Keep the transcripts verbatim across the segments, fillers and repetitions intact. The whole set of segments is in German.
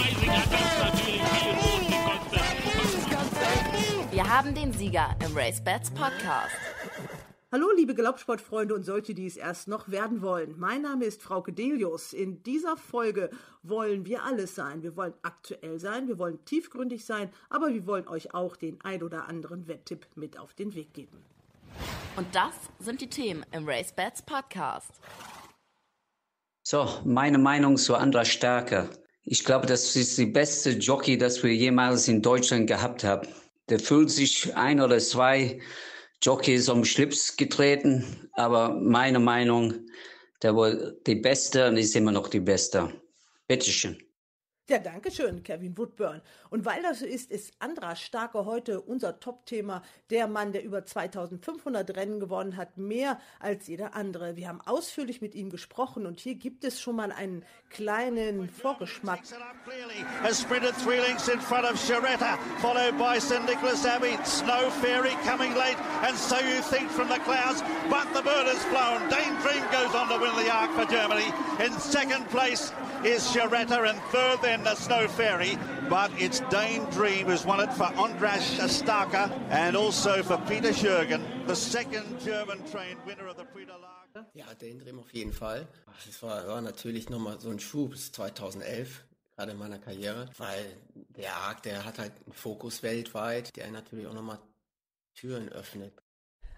Rising hat das natürlich viel Mut gekostet. Wir haben den Sieger im RaceBets Podcast. Hallo liebe Galoppsportfreunde und solche, die es erst noch werden wollen. Mein Name ist Frauke Delius. In dieser Folge wollen wir alles sein. Wir wollen aktuell sein, wir wollen tiefgründig sein, aber wir wollen euch auch den ein oder anderen Wetttipp mit auf den Weg geben. Und das sind die Themen im RaceBets Podcast. So, meine Meinung zu Andrasch Starke. Ich glaube, das ist die beste Jockey, das wir jemals in Deutschland gehabt haben. Der fühlt sich ein oder zwei Jockeys um Schlips getreten, aber meine Meinung, der war die Beste und ist immer noch die Beste. Bitteschön. Ja, danke schön, Kevin Woodburn. Und weil das so ist, ist Andrasch Starke heute unser Top-Thema. Der Mann, der über zweitausendfünfhundert Rennen gewonnen hat, mehr als jeder andere. Wir haben ausführlich mit ihm gesprochen und hier gibt es schon mal einen kleinen Vorgeschmack. Has sprinted three lengths in front of Sharetta, followed by Saint Nicholas Abbey. Snow Fairy coming late, and So You Think from the clouds, but the bird has flown. Danedream goes on to win the Arc for Germany. In second place is Sharetta, and third then the Snow Fairy, but it's Danedream who's won it for Andrasch Starke and also for Peter Schiergen, the second German-trained winner of the Prix de l'Arc. Ja, Danedream auf jeden Fall. Das war, war natürlich nochmal so ein Schub bis zweitausendelf, gerade in meiner Karriere, weil der Arc, der hat halt einen Fokus weltweit, der natürlich auch nochmal Türen öffnet.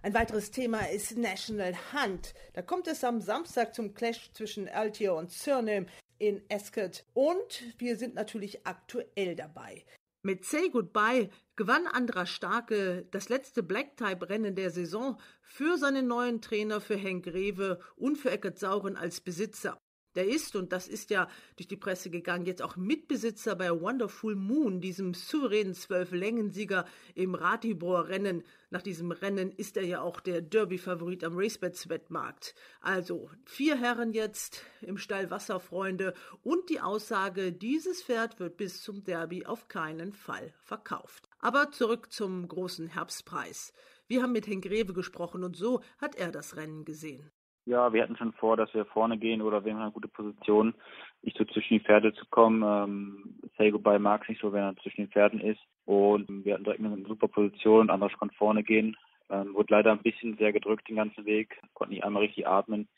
Ein weiteres Thema ist National Hunt. Da kommt es am Samstag zum Clash zwischen Altior und Cyrname in Ascot. Und wir sind natürlich aktuell dabei. Mit Say Goodbye gewann Andrasch Starke das letzte Black-Type-Rennen der Saison für seinen neuen Trainer, für Henk Grewe und für Eckert Sauren als Besitzer. Der ist, und das ist ja durch die Presse gegangen, jetzt auch Mitbesitzer bei Wonderful Moon, diesem souveränen Zwölf-Längen-Sieger im Ratibor-Rennen. Nach diesem Rennen ist er ja auch der Derby-Favorit am RaceBets-Wettmarkt. Also vier Herren jetzt im Stall Wasserfreunde und die Aussage, dieses Pferd wird bis zum Derby auf keinen Fall verkauft. Aber zurück zum großen Herbstpreis. Wir haben mit Henk Grewe gesprochen und so hat er das Rennen gesehen. Ja, wir hatten schon vor, dass wir vorne gehen oder wir haben eine gute Position. Ich so zwischen die Pferde zu kommen. Ähm, Say Goodbye mag es nicht so, wenn er zwischen den Pferden ist. Und wir hatten direkt eine super Position und Andrasch konnte vorne gehen. Ähm, wurde leider ein bisschen sehr gedrückt den ganzen Weg. Konnte nicht einmal richtig atmen.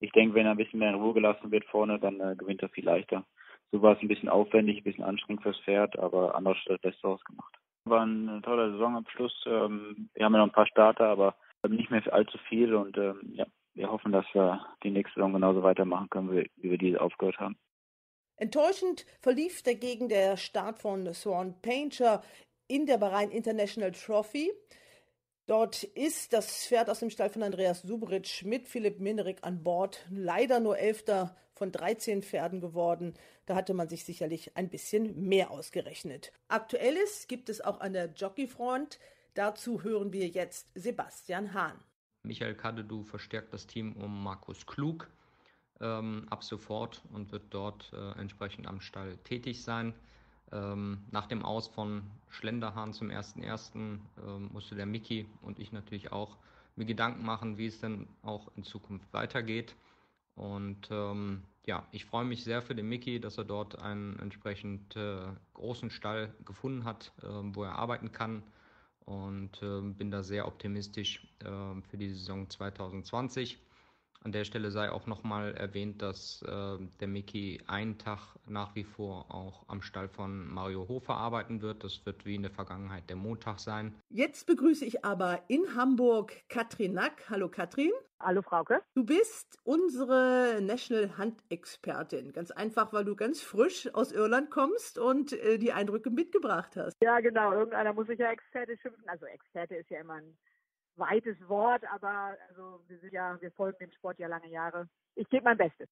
Ich denke, wenn er ein bisschen mehr in Ruhe gelassen wird vorne, dann äh, gewinnt er viel leichter. So war es ein bisschen aufwendig, ein bisschen anstrengend fürs Pferd, aber Andrasch hat das Beste ausgemacht. War eine tolle Saison am Schluss. Ähm, wir haben ja noch ein paar Starter, aber nicht mehr allzu viel und ähm, ja. Wir hoffen, dass wir die nächste Saison genauso weitermachen können, wie wir diese aufgehört haben. Enttäuschend verlief dagegen der Start von Sworn Peinture in der Bahrain International Trophy. Dort ist das Pferd aus dem Stall von Andreas Suberitsch mit Philipp Minerik an Bord leider nur Elfter von dreizehn Pferden geworden. Da hatte man sich sicherlich ein bisschen mehr ausgerechnet. Aktuelles gibt es auch an der Jockeyfront. Dazu hören wir jetzt Sebastian Hahn. Michael Kadedu verstärkt das Team um Markus Klug ähm, ab sofort und wird dort äh, entsprechend am Stall tätig sein. Ähm, nach dem Aus von Schlenderhahn zum ersten ersten ähm, musste der Micky und ich natürlich auch mir Gedanken machen, wie es denn auch in Zukunft weitergeht. Und ähm, ja, ich freue mich sehr für den Micky, dass er dort einen entsprechend äh, großen Stall gefunden hat, äh, wo er arbeiten kann. Und äh, bin da sehr optimistisch äh, für die Saison zweitausendzwanzig. An der Stelle sei auch nochmal erwähnt, dass äh, der Micky einen Tag nach wie vor auch am Stall von Mario Hofer arbeiten wird. Das wird wie in der Vergangenheit der Montag sein. Jetzt begrüße ich aber in Hamburg Catrin Nack. Hallo Catrin. Hallo Frauke. Du bist unsere National Hunt Expertin. Ganz einfach, weil du ganz frisch aus Irland kommst und äh, die Eindrücke mitgebracht hast. Ja genau, irgendeiner muss sich ja Experte schimpfen. Also Experte ist ja immer ein weites Wort, aber also wir sind ja, wir folgen dem Sport ja lange Jahre. Ich gebe mein Bestes.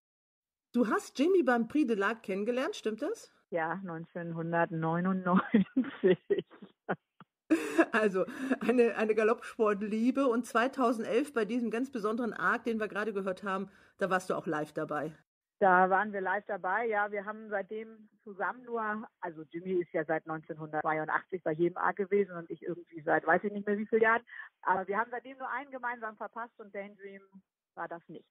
Du hast Jimmy beim Prix de l'Arc kennengelernt, stimmt das? Ja, neunzehnhundertneunundneunzig. Also eine, eine Galoppsportliebe und zweitausendelf bei diesem ganz besonderen Arc, den wir gerade gehört haben, da warst du auch live dabei. Da waren wir live dabei, ja, wir haben seitdem zusammen nur, also Jimmy ist ja seit neunzehnhundertzweiundachtzig bei jedem Arc gewesen und ich irgendwie seit, weiß ich nicht mehr wie viele Jahren, aber wir haben seitdem nur einen gemeinsam verpasst und Danedream war das nicht.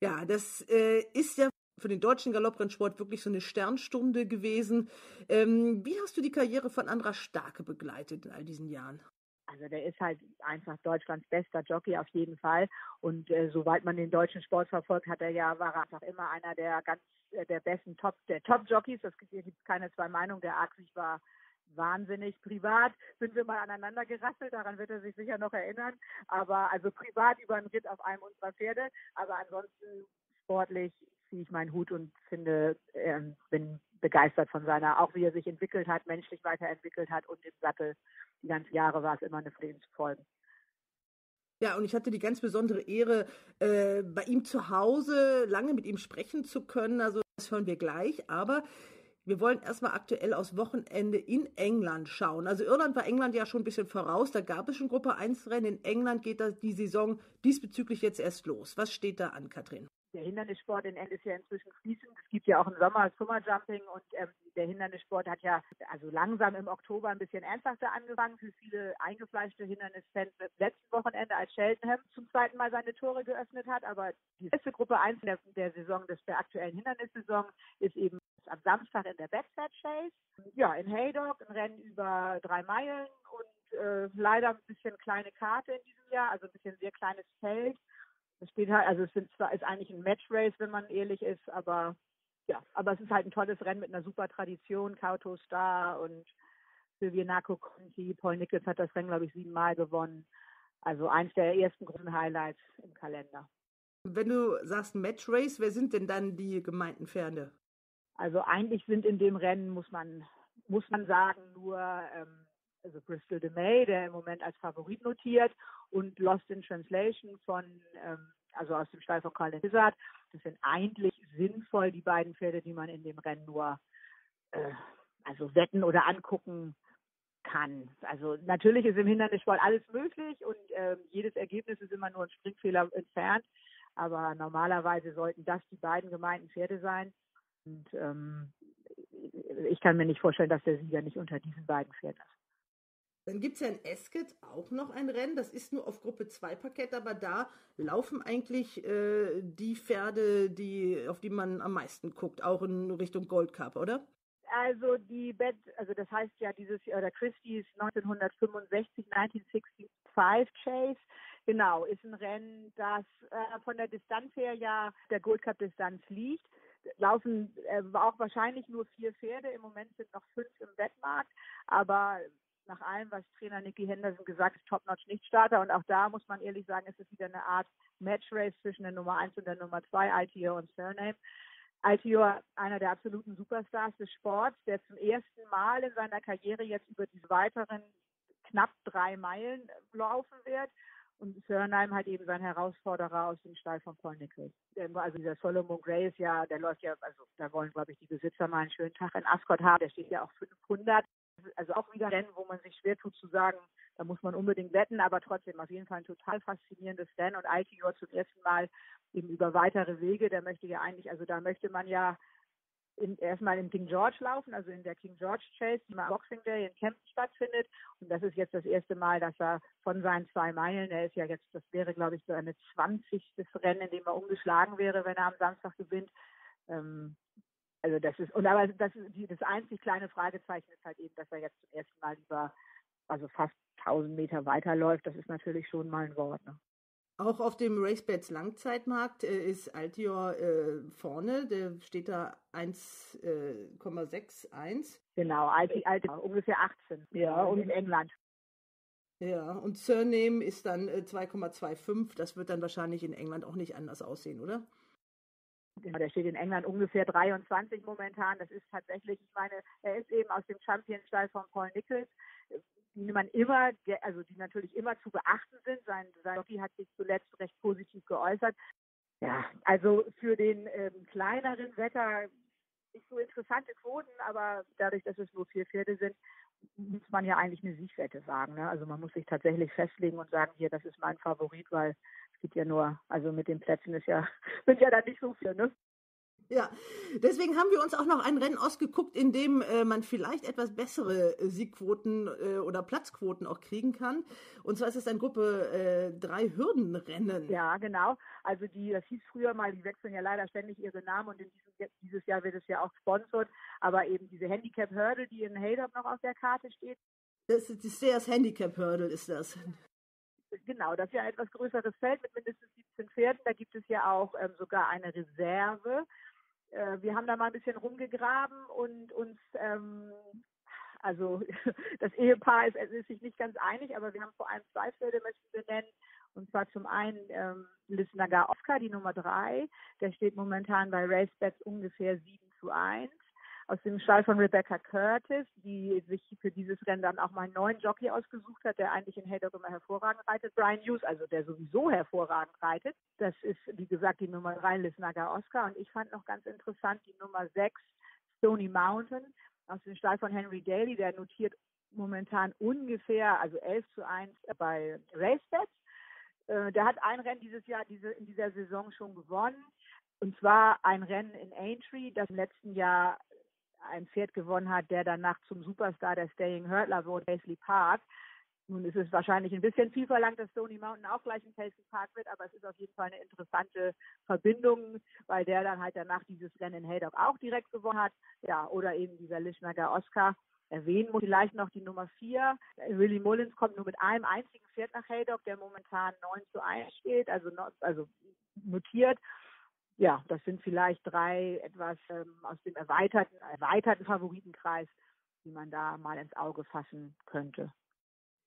Ja, das äh, ist ja für den deutschen Galopprennsport wirklich so eine Sternstunde gewesen. Ähm, wie hast du die Karriere von Andrasch Starke begleitet in all diesen Jahren? Also der ist halt einfach Deutschlands bester Jockey auf jeden Fall. Und äh, soweit man den deutschen Sport verfolgt hat, er ja, war er einfach immer einer der ganz äh, der besten Top, der Top-Jockeys. Das gibt es keine zwei Meinungen. Der Axig war wahnsinnig. Privat sind wir mal aneinander gerasselt, daran wird er sich sicher noch erinnern. Aber also privat über einen Ritt auf einem unserer Pferde. Aber ansonsten sportlich ziehe ich meinen Hut und finde, äh, bin begeistert von seiner, auch wie er sich entwickelt hat, menschlich weiterentwickelt hat und im Sattel. Die ganzen Jahre war es immer eine Freude zu folgen. Ja, und ich hatte die ganz besondere Ehre, äh, bei ihm zu Hause lange mit ihm sprechen zu können. Also das hören wir gleich, aber wir wollen erstmal aktuell aufs Wochenende in England schauen. Also Irland war England ja schon ein bisschen voraus, da gab es schon Gruppe eins Rennen. In England geht da die Saison diesbezüglich jetzt erst los. Was steht da an, Catrin? Der Hindernissport in England ist ja inzwischen fließend. Es gibt ja auch im Sommer Summerjumping und ähm, der Hindernissport hat ja also langsam im Oktober ein bisschen ernsthafter angefangen. Für viele eingefleischte Hindernisfans im letzten Wochenende, als Cheltenham zum zweiten Mal seine Tore geöffnet hat. Aber die letzte Gruppe eins der, der Saison, des, der aktuellen Hindernissaison, ist eben am Samstag in der Bedford Chase. Ja, in Haydock, ein Rennen über drei Meilen und äh, leider ein bisschen kleine Karte in diesem Jahr, also ein bisschen sehr kleines Feld. Es spielt halt, also es sind zwar, ist eigentlich ein Matchrace, wenn man ehrlich ist, aber ja, aber es ist halt ein tolles Rennen mit einer super Tradition. Kauto Star und Silvia Naco Conti, Paul Nicholls hat das Rennen, glaube ich, siebenmal gewonnen. Also eins der ersten großen Highlights im Kalender. Wenn du sagst Matchrace, wer sind denn dann die gemeinten Pferde? Also eigentlich sind in dem Rennen, muss man, muss man sagen, nur ähm, also Bristol de May, der im Moment als Favorit notiert, und Lost in Translation von, ähm, also aus dem Stall von Colin Hazard. Das sind eigentlich sinnvoll die beiden Pferde, die man in dem Rennen nur äh, also wetten oder angucken kann. Also natürlich ist im Hindernissport alles möglich und äh, jedes Ergebnis ist immer nur ein Springfehler entfernt, aber normalerweise sollten das die beiden gemeinten Pferde sein und ähm, ich kann mir nicht vorstellen, dass der Sieger nicht unter diesen beiden Pferden ist. Dann gibt es ja in Ascot auch noch ein Rennen, das ist nur auf Gruppe zwei Parkett, aber da laufen eigentlich äh, die Pferde, die, auf die man am meisten guckt, auch in Richtung Gold Cup, oder? Also die Bed, also das heißt ja dieses oder Christie's neunzehnhundertfünfundsechzig Chase, genau, ist ein Rennen, das äh, von der Distanz her ja der Gold Cup Distanz liegt. Laufen äh, auch wahrscheinlich nur vier Pferde, im Moment sind noch fünf im Wettmarkt, aber nach allem, was Trainer Nicky Henderson gesagt hat, Top-Notch Nichtstarter. Und auch da muss man ehrlich sagen, es ist wieder eine Art Matchrace zwischen der Nummer eins und der Nummer zwei, Altior und Cyrname. Altior, einer der absoluten Superstars des Sports, der zum ersten Mal in seiner Karriere jetzt über diese weiteren knapp drei Meilen laufen wird. Und Cyrname halt eben sein Herausforderer aus dem Stall von Paul Nicholls. Also dieser Solomon Gray ist ja, der läuft ja, also da wollen, glaube ich, die Besitzer mal einen schönen Tag in Ascot haben. Der steht ja auch fünfhundert. Also auch wieder Rennen, wo man sich schwer tut zu sagen, da muss man unbedingt wetten, aber trotzdem auf jeden Fall ein total faszinierendes Rennen. Und Altior zum ersten Mal eben über weitere Wege, da möchte ja eigentlich, also da möchte man ja in, erstmal im King George laufen, also in der King George Chase, die mal am Boxing Day in Kempten stattfindet. Und das ist jetzt das erste Mal, dass er von seinen zwei Meilen, er ist ja jetzt, das wäre glaube ich so eine zwanzigste Rennen, in dem er umgeschlagen wäre, wenn er am Samstag gewinnt. Ähm, Also das ist, und aber das, das einzig kleine Fragezeichen ist halt eben, dass er jetzt zum ersten Mal über also fast tausend Meter weiterläuft. Das ist natürlich schon mal ein Wort. Ne? Auch auf dem RaceBets Langzeitmarkt äh, ist Altior äh, vorne. Der steht da eins Komma einundsechzig. Genau, Altior, Altior ungefähr achtzehn. Ja, und in England. Ja, und Surname ist dann äh, zwei Komma fünfundzwanzig. Das wird dann wahrscheinlich in England auch nicht anders aussehen, oder? Genau, der steht in England ungefähr dreiundzwanzig momentan. Das ist tatsächlich, ich meine, er ist eben aus dem Champion-Stall von Paul Nicholls, die man immer, also die natürlich immer zu beachten sind. Sein Jockey hat sich zuletzt recht positiv geäußert. Ja, also für den ähm, kleineren Wetter nicht so interessante Quoten, aber dadurch, dass es nur vier Pferde sind, muss man ja eigentlich eine Siegwette wagen. Ne? Also man muss sich tatsächlich festlegen und sagen, hier, das ist mein Favorit, weil ja nur, also mit den Plätzen ist ja, sind ja dann nicht so viele, ne? Ja, deswegen haben wir uns auch noch ein Rennen ausgeguckt, in dem äh, man vielleicht etwas bessere Siegquoten äh, oder Platzquoten auch kriegen kann. Und zwar ist es ein Gruppe drei äh, Hürdenrennen. Ja, genau. Also die, das hieß früher mal, die wechseln ja leider ständig ihre Namen und in diesem, dieses Jahr wird es ja auch gesponsert. Aber eben diese Handicap-Hurdle, die in Haydock noch auf der Karte steht. Das ist die Stairs Handicap-Hurdle ist das. Genau, das ist ja ein etwas größeres Feld mit mindestens siebzehn Pferden. Da gibt es ja auch ähm, sogar eine Reserve. Wir haben da mal ein bisschen rumgegraben und uns, ähm, also das Ehepaar ist, ist sich nicht ganz einig, aber wir haben vor allem zwei Pferde, möchten wir nennen. Und zwar zum einen ähm, Lissnaga-Ofka, die Nummer drei. Der steht momentan bei RaceBets ungefähr sieben zu eins. Aus dem Stall von Rebecca Curtis, die sich für dieses Rennen dann auch mal einen neuen Jockey ausgesucht hat, der eigentlich in Haydock immer hervorragend reitet. Brian Hughes, also der sowieso hervorragend reitet. Das ist, wie gesagt, die Nummer drei, Lissnaga-Ofka. Und ich fand noch ganz interessant die Nummer sechs, Stoney Mountain, aus dem Stall von Henry Daly. Der notiert momentan ungefähr, also elf zu eins bei RaceBets. Der hat ein Rennen dieses Jahr, diese, in dieser Saison schon gewonnen. Und zwar ein Rennen in Aintree, das im letzten Jahr ein Pferd gewonnen hat, der danach zum Superstar der Staying Hurdler wurde, Paisley Park. Nun ist es wahrscheinlich ein bisschen viel verlangt, dass Stoney Mountain auch gleich ein Paisley Park wird, aber es ist auf jeden Fall eine interessante Verbindung, weil der dann halt danach dieses Rennen in Haydock auch direkt gewonnen hat. Ja, oder eben dieser Lissnaga-Ofka. Erwähnen muss vielleicht noch die Nummer vier. Willie Mullins kommt nur mit einem einzigen Pferd nach Haydock, der momentan neun zu eins steht, also, also notiert. Ja, das sind vielleicht drei etwas ähm, aus dem erweiterten, erweiterten Favoritenkreis, die man da mal ins Auge fassen könnte.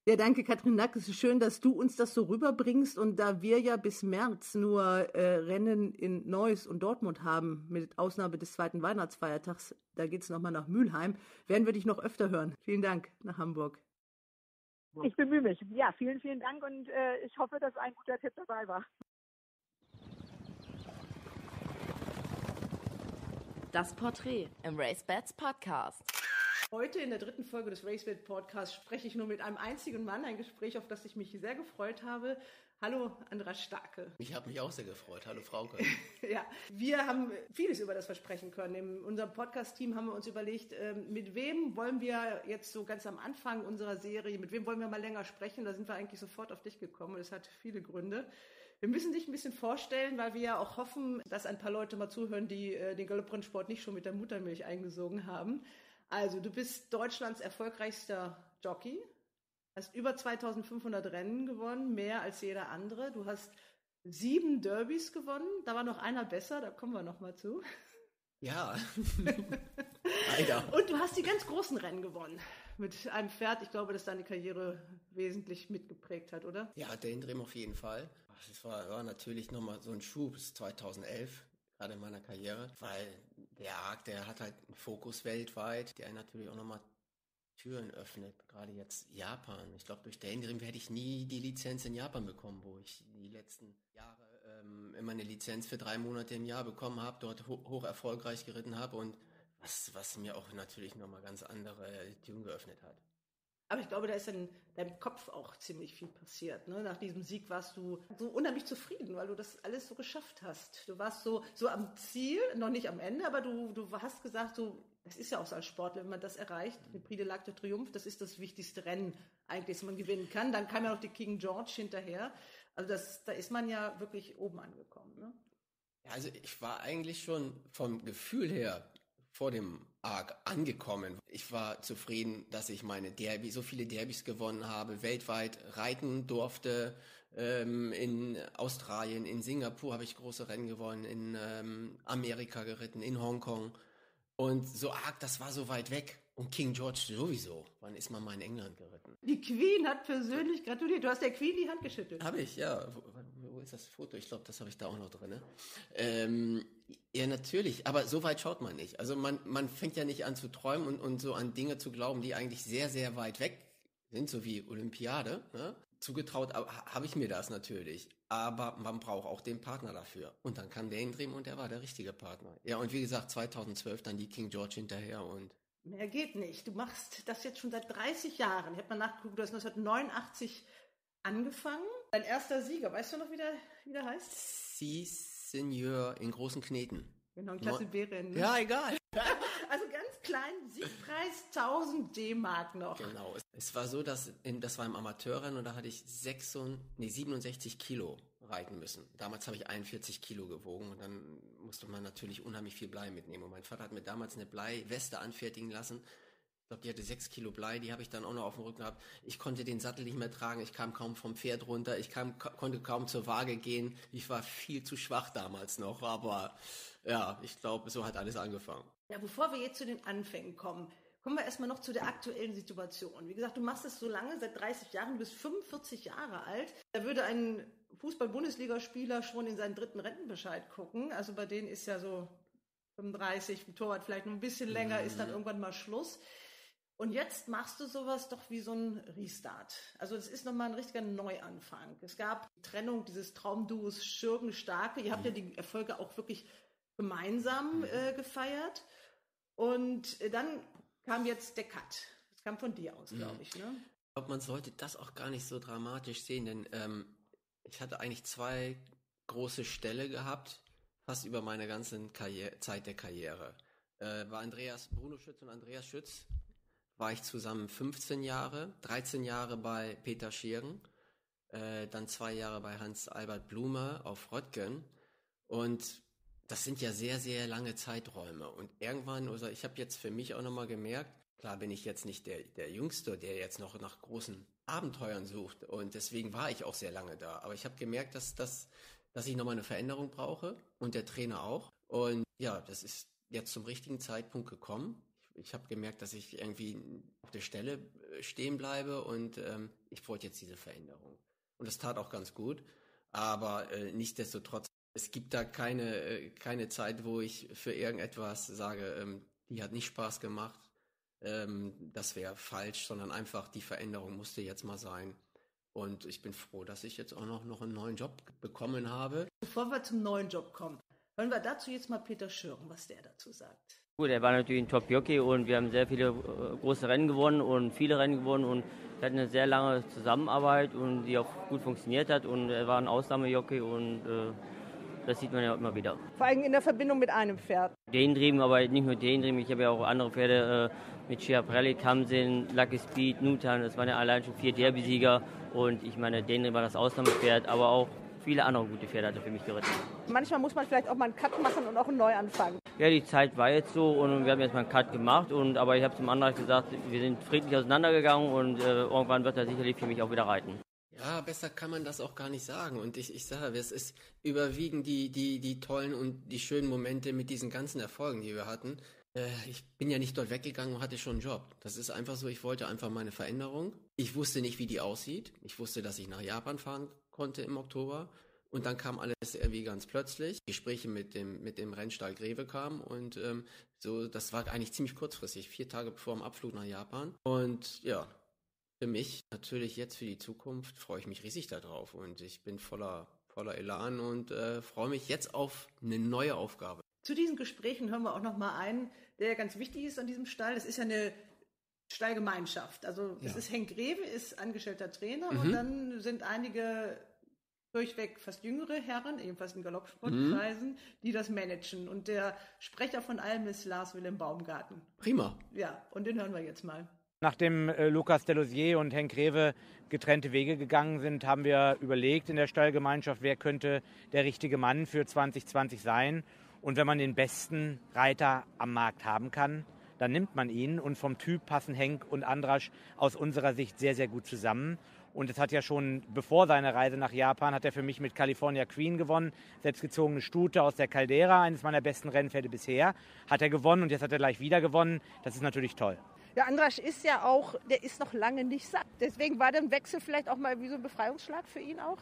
Ja, danke Catrin Nack. Es ist schön, dass du uns das so rüberbringst. Und da wir ja bis März nur äh, Rennen in Neuss und Dortmund haben, mit Ausnahme des zweiten Weihnachtsfeiertags, da geht es nochmal nach Mülheim, werden wir dich noch öfter hören. Vielen Dank nach Hamburg. Ich bemühe mich. Ja, vielen, vielen Dank und äh, ich hoffe, dass ein guter Tipp dabei war. Das Porträt im RaceBets Podcast. Heute in der dritten Folge des RaceBets Podcasts spreche ich nur mit einem einzigen Mann, ein Gespräch, auf das ich mich sehr gefreut habe. Hallo, Andrasch Starke. Ich habe mich auch sehr gefreut. Hallo, Frauke. Ja, wir haben vieles über das versprechen können. In unserem Podcast-Team haben wir uns überlegt, mit wem wollen wir jetzt so ganz am Anfang unserer Serie, mit wem wollen wir mal länger sprechen? Da sind wir eigentlich sofort auf dich gekommen und es hat viele Gründe. Wir müssen dich ein bisschen vorstellen, weil wir ja auch hoffen, dass ein paar Leute mal zuhören, die den Galopprennsport nicht schon mit der Muttermilch eingesogen haben. Also, du bist Deutschlands erfolgreichster Jockey. Hast über zweitausendfünfhundert Rennen gewonnen, mehr als jeder andere. Du hast sieben Derbys gewonnen. Da war noch einer besser, da kommen wir nochmal zu. Ja. Und du hast die ganz großen Rennen gewonnen. Mit einem Pferd, ich glaube, das deine Karriere wesentlich mitgeprägt hat, oder? Ja, Danedream auf jeden Fall. Das war, war natürlich nochmal so ein Schub bis zweitausendelf. Gerade in meiner Karriere, weil der Arc, der hat halt einen Fokus weltweit, der natürlich auch nochmal Türen öffnet, gerade jetzt Japan. Ich glaube, durch Danedream hätte ich nie die Lizenz in Japan bekommen, wo ich die letzten Jahre ähm, immer eine Lizenz für drei Monate im Jahr bekommen habe, dort ho- hoch erfolgreich geritten habe und was, was mir auch natürlich nochmal ganz andere Türen geöffnet hat. Aber ich glaube, da ist in deinem Kopf auch ziemlich viel passiert. Ne? Nach diesem Sieg warst du so unheimlich zufrieden, weil du das alles so geschafft hast. Du warst so, so am Ziel, noch nicht am Ende, aber du, du hast gesagt, so, das ist ja auch so ein Sport, wenn man das erreicht. Mhm. Mit Prix de l'Arc de Triomphe, das ist das wichtigste Rennen eigentlich, das man gewinnen kann. Dann kam ja noch die King George hinterher. Also das, da ist man ja wirklich oben angekommen. Ne? Ja, also ich war eigentlich schon vom Gefühl her vor dem Arc angekommen. Ich war zufrieden, dass ich meine Derby, so viele Derbys gewonnen habe, weltweit reiten durfte. Ähm, in Australien, in Singapur habe ich große Rennen gewonnen, in ähm, Amerika geritten, in Hongkong. Und so arg, das war so weit weg. Und King George sowieso. Wann ist man mal in England geritten? Die Queen hat persönlich gratuliert. Du hast der Queen die Hand geschüttelt. Habe ich, ja. Wo, wo ist das Foto? Ich glaube, das habe ich da auch noch drin. Ne? Ähm, ja, natürlich. Aber so weit schaut man nicht. Also man, man fängt ja nicht an zu träumen und, und so an Dinge zu glauben, die eigentlich sehr, sehr weit weg sind, so wie Olympiade. Ne? Zugetraut habe ich mir das natürlich. Aber man braucht auch den Partner dafür. Und dann kam Danedream und er war der richtige Partner. Ja, und wie gesagt, zweitausendzwölf dann die King George hinterher und mehr geht nicht. Du machst das jetzt schon seit dreißig Jahren. Ich habe mal nachgeguckt, du hast neunzehnhundertneunundachtzig angefangen. Dein erster Sieger, weißt du noch, wie der, wie der heißt? Seigneur in großen Kneten. Genau, ein Klasse B-Rennen. Ja, egal. Also ganz klein, Siegpreis tausend D-Mark noch. Genau. Es war so, dass in, das war im Amateurrennen und da hatte ich sechsund, nee, siebenundsechzig Kilo reiten müssen. Damals habe ich einundvierzig Kilo gewogen und dann musste man natürlich unheimlich viel Blei mitnehmen. Und mein Vater hat mir damals eine Bleiweste anfertigen lassen. Ich glaube, die hatte sechs Kilo Blei, die habe ich dann auch noch auf dem Rücken gehabt. Ich konnte den Sattel nicht mehr tragen, ich kam kaum vom Pferd runter, ich kam, konnte kaum zur Waage gehen. Ich war viel zu schwach damals noch, aber ja, ich glaube, so hat alles angefangen. Ja, bevor wir jetzt zu den Anfängen kommen, kommen wir erstmal noch zu der aktuellen Situation. Wie gesagt, du machst es so lange, seit dreißig Jahren, du bist fünfundvierzig Jahre alt. Da würde ein Fußball-Bundesligaspieler schon in seinen dritten Rentenbescheid gucken. Also bei denen ist ja so fünfunddreißig, ein Torwart vielleicht noch ein bisschen länger, mhm. ist dann irgendwann mal Schluss. Und jetzt machst du sowas doch wie so ein Restart. Also es ist nochmal ein richtiger Neuanfang. Es gab die Trennung dieses Traumduos Schürgen Starke. Ihr habt ja die Erfolge auch wirklich gemeinsam äh, gefeiert. Und äh, dann kam jetzt der Cut. Das kam von dir aus, glaube ja. ich. Ne? Ich glaube, man sollte das auch gar nicht so dramatisch sehen, denn ähm, ich hatte eigentlich zwei große Ställe gehabt, fast über meine ganze Karriere, Zeit der Karriere. Äh, bei Andreas, Bruno Schütz und Andreas Schütz war ich zusammen fünfzehn Jahre, dreizehn Jahre bei Peter Schiergen, äh, dann zwei Jahre bei Hans-Albert Blume auf Röttgen. Und das sind ja sehr, sehr lange Zeiträume. Und irgendwann, also ich habe jetzt für mich auch nochmal gemerkt, klar bin ich jetzt nicht der, der Jüngste, der jetzt noch nach großen Abenteuern sucht. Und deswegen war ich auch sehr lange da. Aber ich habe gemerkt, dass, dass, dass ich nochmal eine Veränderung brauche und der Trainer auch. Und ja, das ist jetzt zum richtigen Zeitpunkt gekommen. Ich habe gemerkt, dass ich irgendwie auf der Stelle stehen bleibe und ähm, ich wollte jetzt diese Veränderung. Und das tat auch ganz gut, aber äh, nichtsdestotrotz, es gibt da keine, äh, keine Zeit, wo ich für irgendetwas sage, ähm, die hat nicht Spaß gemacht, ähm, das wäre falsch, sondern einfach die Veränderung musste jetzt mal sein. Und ich bin froh, dass ich jetzt auch noch, noch einen neuen Job bekommen habe. Bevor wir zum neuen Job kommen, hören wir dazu jetzt mal Peter Schürgen, was der dazu sagt. Gut, er war natürlich ein Top-Jockey und wir haben sehr viele äh, große Rennen gewonnen und viele Rennen gewonnen und wir hatten eine sehr lange Zusammenarbeit und die auch gut funktioniert hat und er war ein Ausnahmejockey und äh, das sieht man ja immer wieder. Vor allem in der Verbindung mit einem Pferd. Danedream, aber nicht nur Danedream, ich habe ja auch andere Pferde äh, mit Schiaprelli, Tamsin, Lucky Speed, Nutan, das waren ja allein schon vier Derby-Sieger und ich meine, Danedream war das Ausnahmepferd, aber auch viele andere gute Pferde hat er für mich geritten. Manchmal muss man vielleicht auch mal einen Cut machen und auch einen Neuanfang. Ja, die Zeit war jetzt so und wir haben jetzt mal einen Cut gemacht. Und, aber ich habe zum Andrasch gesagt, wir sind friedlich auseinandergegangen und äh, irgendwann wird er sicherlich für mich auch wieder reiten. Ja, besser kann man das auch gar nicht sagen. Und ich, ich sage, es ist überwiegend die, die, die tollen und die schönen Momente mit diesen ganzen Erfolgen, die wir hatten. Äh, ich bin ja nicht dort weggegangen und hatte schon einen Job. Das ist einfach so, ich wollte einfach meine Veränderung. Ich wusste nicht, wie die aussieht. Ich wusste, dass ich nach Japan fahren kann. konnte im Oktober und dann kam alles irgendwie ganz plötzlich. Gespräche mit dem, mit dem Rennstall Grewe kamen und ähm, so, das war eigentlich ziemlich kurzfristig, vier Tage vor dem Abflug nach Japan. Und ja, für mich natürlich jetzt für die Zukunft freue ich mich riesig darauf und ich bin voller, voller Elan und äh, freue mich jetzt auf eine neue Aufgabe. Zu diesen Gesprächen hören wir auch nochmal einen, der ganz wichtig ist an diesem Stall. Das ist ja eine Stallgemeinschaft. Also es ja. ist Henk Grewe, ist angestellter Trainer mhm. und dann sind einige durchweg fast jüngere Herren, ebenfalls in Galoppsportkreisen, mhm. die das managen. Und der Sprecher von allem ist Lars Wilhelm Baumgarten. Prima. Ja, und den hören wir jetzt mal. Nachdem äh, Lukas Delosier und Henk Grewe getrennte Wege gegangen sind, haben wir überlegt in der Stallgemeinschaft, wer könnte der richtige Mann für zwanzig zwanzig sein. Und wenn man den besten Reiter am Markt haben kann, dann nimmt man ihn. Und vom Typ passen Henk und Andrasch aus unserer Sicht sehr, sehr gut zusammen. Und es hat ja schon, bevor seine Reise nach Japan, hat er für mich mit California Queen gewonnen. Selbstgezogene Stute aus der Caldera, eines meiner besten Rennpferde bisher. Hat er gewonnen und jetzt hat er gleich wieder gewonnen. Das ist natürlich toll. Ja, Andrasch ist ja auch, der ist noch lange nicht satt. Deswegen war der Wechsel vielleicht auch mal wie so ein Befreiungsschlag für ihn auch?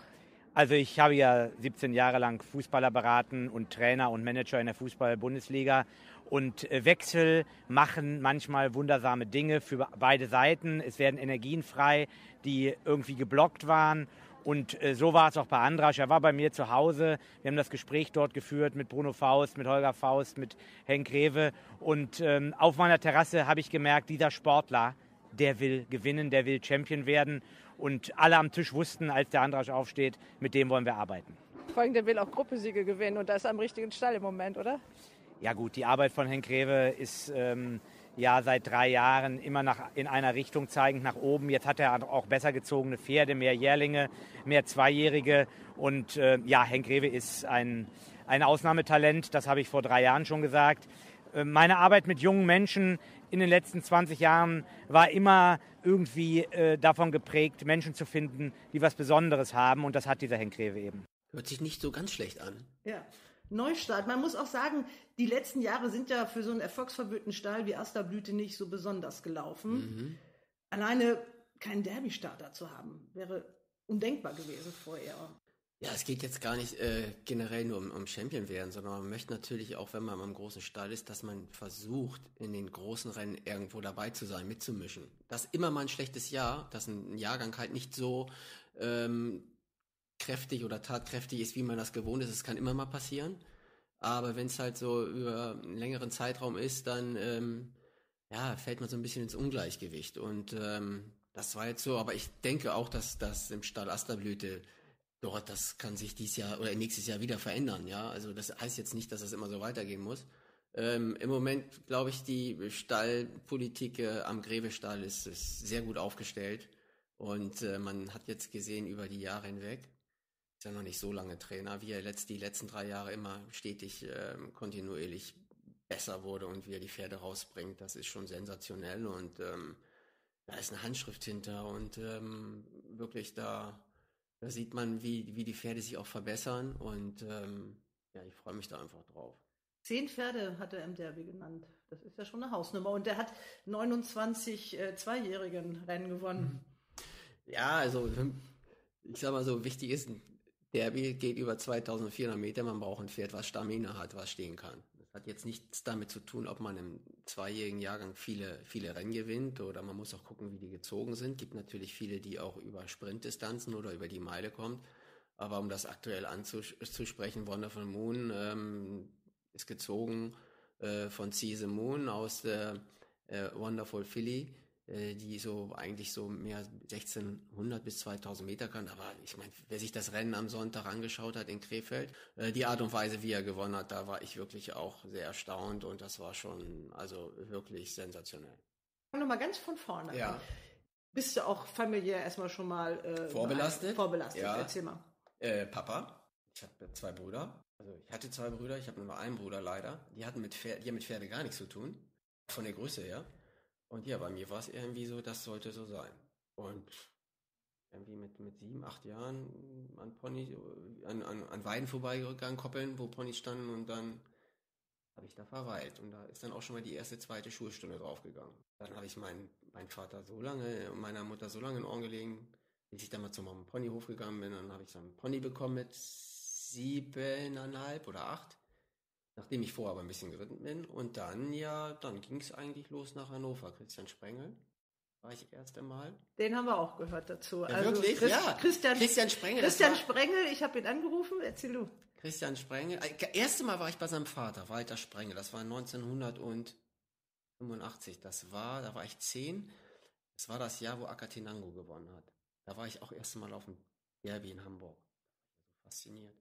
Also ich habe ja siebzehn Jahre lang Fußballer beraten und Trainer und Manager in der Fußball-Bundesliga. Und Wechsel machen manchmal wundersame Dinge für beide Seiten. Es werden Energien frei, die irgendwie geblockt waren. Und so war es auch bei Andrasch. Er war bei mir zu Hause. Wir haben das Gespräch dort geführt mit Bruno Faust, mit Holger Faust, mit Henk Grewe. Und ähm, auf meiner Terrasse habe ich gemerkt, dieser Sportler, der will gewinnen, der will Champion werden. Und alle am Tisch wussten, als der Andrasch aufsteht, mit dem wollen wir arbeiten. Vor allem, der will auch Gruppesiege gewinnen. Und da ist er am richtigen Stall im Moment, oder? Ja gut, die Arbeit von Henk Grewe ist ähm, ja seit drei Jahren immer nach, in einer Richtung zeigend nach oben. Jetzt hat er auch besser gezogene Pferde, mehr Jährlinge, mehr Zweijährige. Und äh, ja, Henk Grewe ist ein, ein Ausnahmetalent, das habe ich vor drei Jahren schon gesagt. Äh, meine Arbeit mit jungen Menschen in den letzten zwanzig Jahren war immer irgendwie äh, davon geprägt, Menschen zu finden, die was Besonderes haben. Und das hat dieser Henk Grewe eben. Hört sich nicht so ganz schlecht an. Ja. Neustart. Man muss auch sagen, die letzten Jahre sind ja für so einen erfolgsverwöhnten Stall wie Asterblüte nicht so besonders gelaufen. Mhm. Alleine keinen Derby-Starter zu haben, wäre undenkbar gewesen vorher. Ja, es geht jetzt gar nicht äh, generell nur um, um Champion werden, sondern man möchte natürlich auch, wenn man am großen Stall ist, dass man versucht, in den großen Rennen irgendwo dabei zu sein, mitzumischen. Dass immer mal ein schlechtes Jahr, dass ein Jahrgang halt nicht so ähm, kräftig oder tatkräftig ist, wie man das gewohnt ist. Es kann immer mal passieren. Aber wenn es halt so über einen längeren Zeitraum ist, dann ähm, ja, fällt man so ein bisschen ins Ungleichgewicht. Und ähm, das war jetzt so. Aber ich denke auch, dass das im Stall Asterblüte, dort, das kann sich dieses Jahr oder nächstes Jahr wieder verändern. Ja, also das heißt jetzt nicht, dass das immer so weitergehen muss. Ähm, im Moment, glaube ich, die Stallpolitik äh, am Greve-Stall ist, ist sehr gut aufgestellt. Und äh, man hat jetzt gesehen, über die Jahre hinweg, ist ja noch nicht so lange Trainer, wie er letzt, die letzten drei Jahre immer stetig äh, kontinuierlich besser wurde und wie er die Pferde rausbringt, das ist schon sensationell und ähm, da ist eine Handschrift hinter und ähm, wirklich da, da sieht man, wie, wie die Pferde sich auch verbessern und ähm, ja, ich freue mich da einfach drauf. Zehn Pferde hat er im Derby genannt, das ist ja schon eine Hausnummer und er hat neunundzwanzig äh, Zweijährigen Rennen gewonnen. Ja, also ich sag mal so, wichtig ist, Derby geht über zweitausendvierhundert Meter, man braucht ein Pferd, was Stamina hat, was stehen kann. Das hat jetzt nichts damit zu tun, ob man im zweijährigen Jahrgang viele, viele Rennen gewinnt oder man muss auch gucken, wie die gezogen sind. Es gibt natürlich viele, die auch über Sprintdistanzen oder über die Meile kommt. Aber um das aktuell anzusprechen, Wonderful Moon ähm, ist gezogen äh, von See the Moon aus der äh, Wonderful Filly, die so eigentlich so mehr sechzehnhundert bis zweitausend Meter kann. Aber ich meine, wer sich das Rennen am Sonntag angeschaut hat in Krefeld, die Art und Weise, wie er gewonnen hat, da war ich wirklich auch sehr erstaunt und das war schon also wirklich sensationell. Fang nochmal ganz von vorne ja. an. Bist du auch familiär erstmal schon mal äh, vorbelastet? Vorbelastet, ja. Erzähl mal. Äh, Papa, ich habe zwei Brüder. Also ich hatte zwei Brüder, ich habe nur einen Bruder leider. Die hatten mit Pferde, die haben mit Pferde gar nichts zu tun, von der Größe her. Und ja, bei mir war es irgendwie so, das sollte so sein. Und irgendwie mit, mit sieben, acht Jahren an Ponys, an, an, an Weiden vorbeigegangen, Koppeln, wo Ponys standen und dann habe ich da verweilt. Und da ist dann auch schon mal die erste, zweite Schulstunde draufgegangen. Dann habe ich meinen mein Vater so lange und meiner Mutter so lange in Ohren gelegen, bis ich dann mal zum Ponyhof gegangen bin. Dann habe ich so einen Pony bekommen mit siebeneinhalb oder acht. Nachdem ich vorher aber ein bisschen geritten bin. Und dann, ja, dann ging es eigentlich los nach Hannover. Christian Sprengel war ich erst einmal. Den haben wir auch gehört dazu. Ja, also wirklich? Christ, ja. Christian, Christian Sprengel. Christian Sprengel, ich habe ihn angerufen. Erzähl du. Christian Sprengel. Das erste Mal war ich bei seinem Vater, Walter Sprengel. Das war neunzehnhundertfünfundachtzig. Das war, da war ich zehn. Das war das Jahr, wo Akatenango gewonnen hat. Da war ich auch erst einmal auf dem Derby in Hamburg. Fasziniert.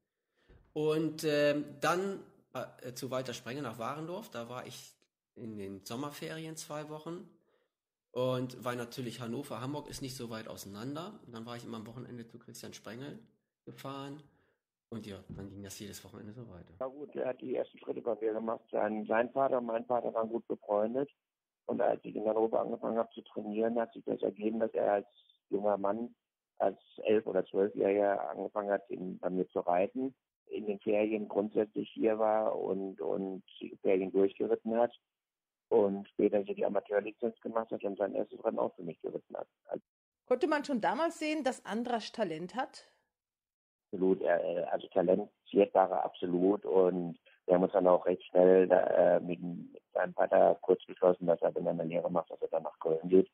Und ähm, dann zu Walter Sprengel nach Warendorf. Da war ich in den Sommerferien zwei Wochen. Und weil natürlich Hannover, Hamburg ist nicht so weit auseinander. Und dann war ich immer am Wochenende zu Christian Sprengel gefahren. Und ja, dann ging das jedes Wochenende so weiter. Ja gut, er hat die ersten Schritte bei mir gemacht. Sein, sein Vater und mein Vater waren gut befreundet. Und als ich in Hannover angefangen habe zu trainieren, hat sich das ergeben, dass er als junger Mann, als elf- oder zwölfjähriger angefangen hat, in, bei mir zu reiten. In den Ferien grundsätzlich hier war und, und die Ferien durchgeritten hat und später die Amateurlizenz gemacht hat und sein erstes Rennen auch für mich geritten hat. Also konnte man schon damals sehen, dass Andrasch Talent hat? Absolut, also talentiert war er absolut und wir haben uns dann auch recht schnell da, mit seinem Vater kurz beschlossen, dass er, wenn er eine Lehre macht, dass er dann nach Köln geht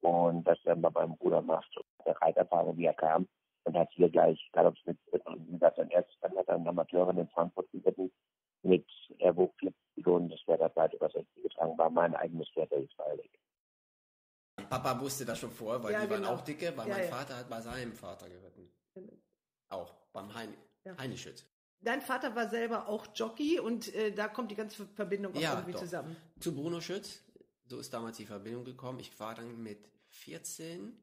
und dass er mal beim Bruder macht und der Reiterfahrung, wie er kam. Und hat hier gleich, egal ob es mit, und das sein erstes, dann hat er einen Amateurin in Frankfurt geritten, mit, er wog vier Millionen, das Pferd hat weit über sechzig getragen, war mein eigenes Pferd, der ist heilig. Papa wusste das schon vorher, weil ja, die genau. waren auch dicke, weil ja, mein ja. Vater hat bei seinem Vater geritten. Auch beim Heine, ja. Heine Schütz. Dein Vater war selber auch Jockey und äh, da kommt die ganze Verbindung auch ja, irgendwie doch. zusammen. Zu Bruno Schütz, so ist damals die Verbindung gekommen. Ich war dann mit vierzehn,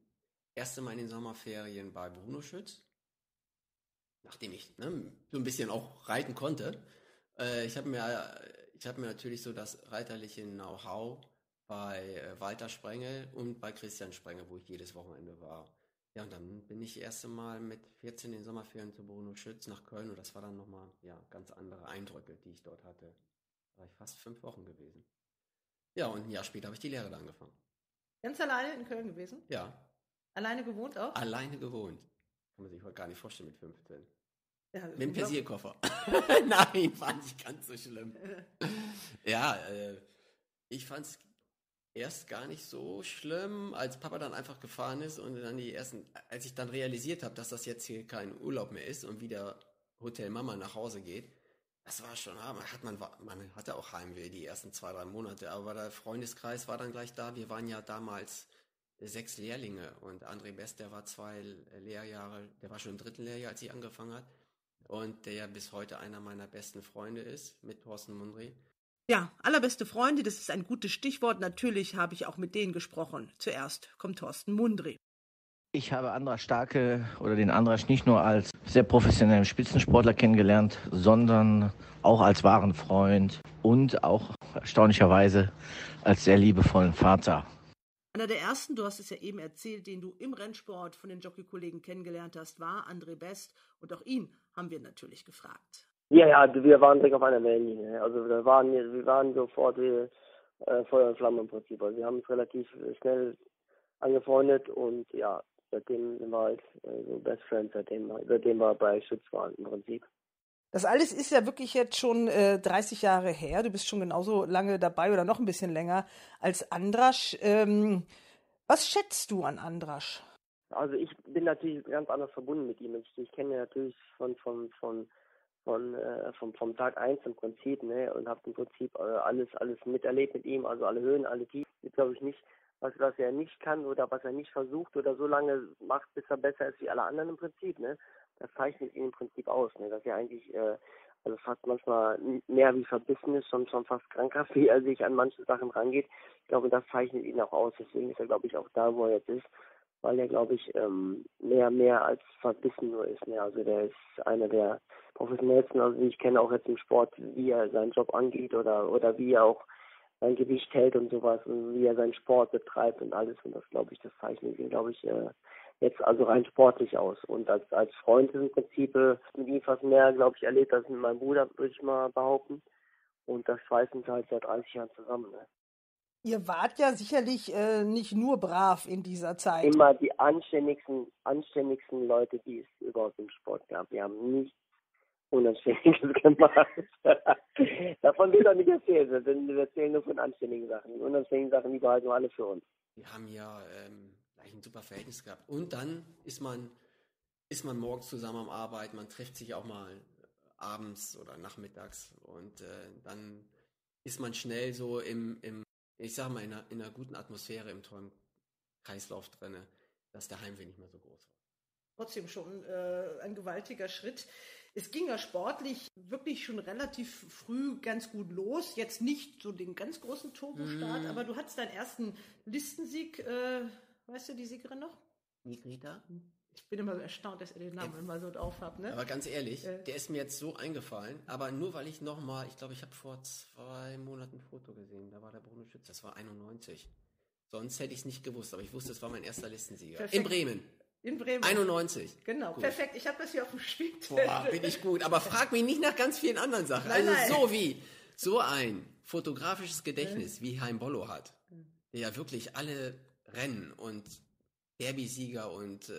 erste Mal in den Sommerferien bei Bruno Schütz, nachdem ich ne, so ein bisschen auch reiten konnte. Äh, ich habe mir, ich hab mir natürlich so das reiterliche Know-how bei äh, Walter Sprengel und bei Christian Sprengel, wo ich jedes Wochenende war. Ja, und dann bin ich das erste Mal mit vierzehn den Sommerferien zu Bruno Schütz nach Köln und das war dann nochmal ja, ganz andere Eindrücke, die ich dort hatte. Da war ich fast fünf Wochen gewesen. Ja, und ein Jahr später habe ich die Lehre da angefangen. Ganz alleine in Köln gewesen? Ja. Alleine gewohnt auch? Alleine gewohnt. Kann man sich heute gar nicht vorstellen mit fünfzehn. Ja, mit dem Persierkoffer. Nein, war nicht ganz so schlimm. ja, äh, ich fand es... Erst gar nicht so schlimm, als Papa dann einfach gefahren ist und dann die ersten, als ich dann realisiert habe, dass das jetzt hier kein Urlaub mehr ist und wieder Hotel Mama nach Hause geht, das war schon, ah, man, hat, man, man hatte auch Heimweh die ersten zwei, drei Monate, aber der Freundeskreis war dann gleich da. Wir waren ja damals sechs Lehrlinge und André Best, der war zwei Lehrjahre, der war schon im dritten Lehrjahr, als ich angefangen habe und der ja bis heute einer meiner besten Freunde ist mit Thorsten Mundry. Ja, allerbeste Freunde, das ist ein gutes Stichwort. Natürlich habe ich auch mit denen gesprochen. Zuerst kommt Thorsten Mundry. Ich habe Andrasch Starke oder den Andrasch nicht nur als sehr professionellen Spitzensportler kennengelernt, sondern auch als wahren Freund und auch erstaunlicherweise als sehr liebevollen Vater. Einer der ersten, du hast es ja eben erzählt, den du im Rennsport von den Jockey-Kollegen kennengelernt hast, war André Best. Und auch ihn haben wir natürlich gefragt. Ja, ja, wir waren direkt auf einer Wellenlinie. Also wir waren, wir waren sofort wie, äh, Feuer und Flamme im Prinzip. Also wir haben uns relativ schnell angefreundet und ja, seitdem war ich äh, so Best Friends, seitdem, seitdem wir bei Schütz waren im Prinzip. Das alles ist ja wirklich jetzt schon äh, dreißig Jahre her. Du bist schon genauso lange dabei oder noch ein bisschen länger als Andrasch. Ähm, was schätzt du an Andrasch? Also ich bin natürlich ganz anders verbunden mit ihm. Ich, ich kenne ihn natürlich von von von Von, äh, vom, vom Tag eins im Prinzip, ne, und habe im Prinzip äh, alles alles miterlebt mit ihm, also alle Höhen, alle Tiefen. Jetzt glaube ich nicht, was, was er nicht kann oder was er nicht versucht oder so lange macht, bis er besser ist wie alle anderen im Prinzip, ne. Das zeichnet ihn im Prinzip aus, ne, dass er eigentlich äh, also fast manchmal mehr wie verbissen ist, schon, schon fast krankhaft, wie er sich an manche Sachen rangeht. Ich glaube, das zeichnet ihn auch aus, deswegen ist er, glaube ich, auch da, wo er jetzt ist, weil er, glaube ich, ähm, mehr mehr als verbissen nur ist, ne, also der ist einer der professionellsten, also ich kenne auch jetzt im Sport, wie er seinen Job angeht oder oder wie er auch sein Gewicht hält und sowas und wie er seinen Sport betreibt und alles und das, glaube ich, das zeichnet ihn, glaube ich, äh, jetzt also rein sportlich aus und als als Freund im Prinzip äh, mit ihm fast mehr, glaube ich, erlebt als mit meinem Bruder, würde ich mal behaupten, und das schweißt uns halt seit dreißig Jahren zusammen, ne? Ihr wart ja sicherlich äh, nicht nur brav in dieser Zeit. Immer die anständigsten, anständigsten Leute, die es überhaupt im Sport gab. Wir haben nichts Unanständiges gemacht. Davon will doch nicht erzählen, denn wir erzählen nur von anständigen Sachen. Die unanständigen Sachen, die behalten wir alle für uns. Wir haben ja ähm, gleich ein super Verhältnis gehabt. Und dann ist man, ist man morgens zusammen am Arbeiten, man trifft sich auch mal abends oder nachmittags und äh, dann ist man schnell so im, im ich sag mal, in einer, in einer guten Atmosphäre im tollen Kreislauf drin, dass der Heimweh nicht mehr so groß war. Trotzdem schon äh, ein gewaltiger Schritt. Es ging ja sportlich wirklich schon relativ früh ganz gut los. Jetzt nicht so den ganz großen Turbo-Start, mm. aber du hattest deinen ersten Listensieg. Äh, weißt du die Siegerin noch? Nigrita. Ich bin immer so erstaunt, dass ihr den Namen immer so drauf habt. Ne? Aber ganz ehrlich, äh, der ist mir jetzt so eingefallen. Aber nur weil ich nochmal, ich glaube, ich habe vor zwei Monaten ein Foto gesehen. Da war der Bruno Schütz, das war einundneunzig. Sonst hätte ich es nicht gewusst. Aber ich wusste, das war mein erster Listensieger. Perfekt. In Bremen. In Bremen. einundneunzig. Genau, gut. Perfekt. Ich habe das hier auf dem Spieltisch. Boah, bin ich gut. Aber frag mich nicht nach ganz vielen anderen Sachen. Nein, also nein. So wie, so ein fotografisches Gedächtnis, wie Heim Bollo hat, der ja wirklich alle Rennen und Derby-Sieger und äh,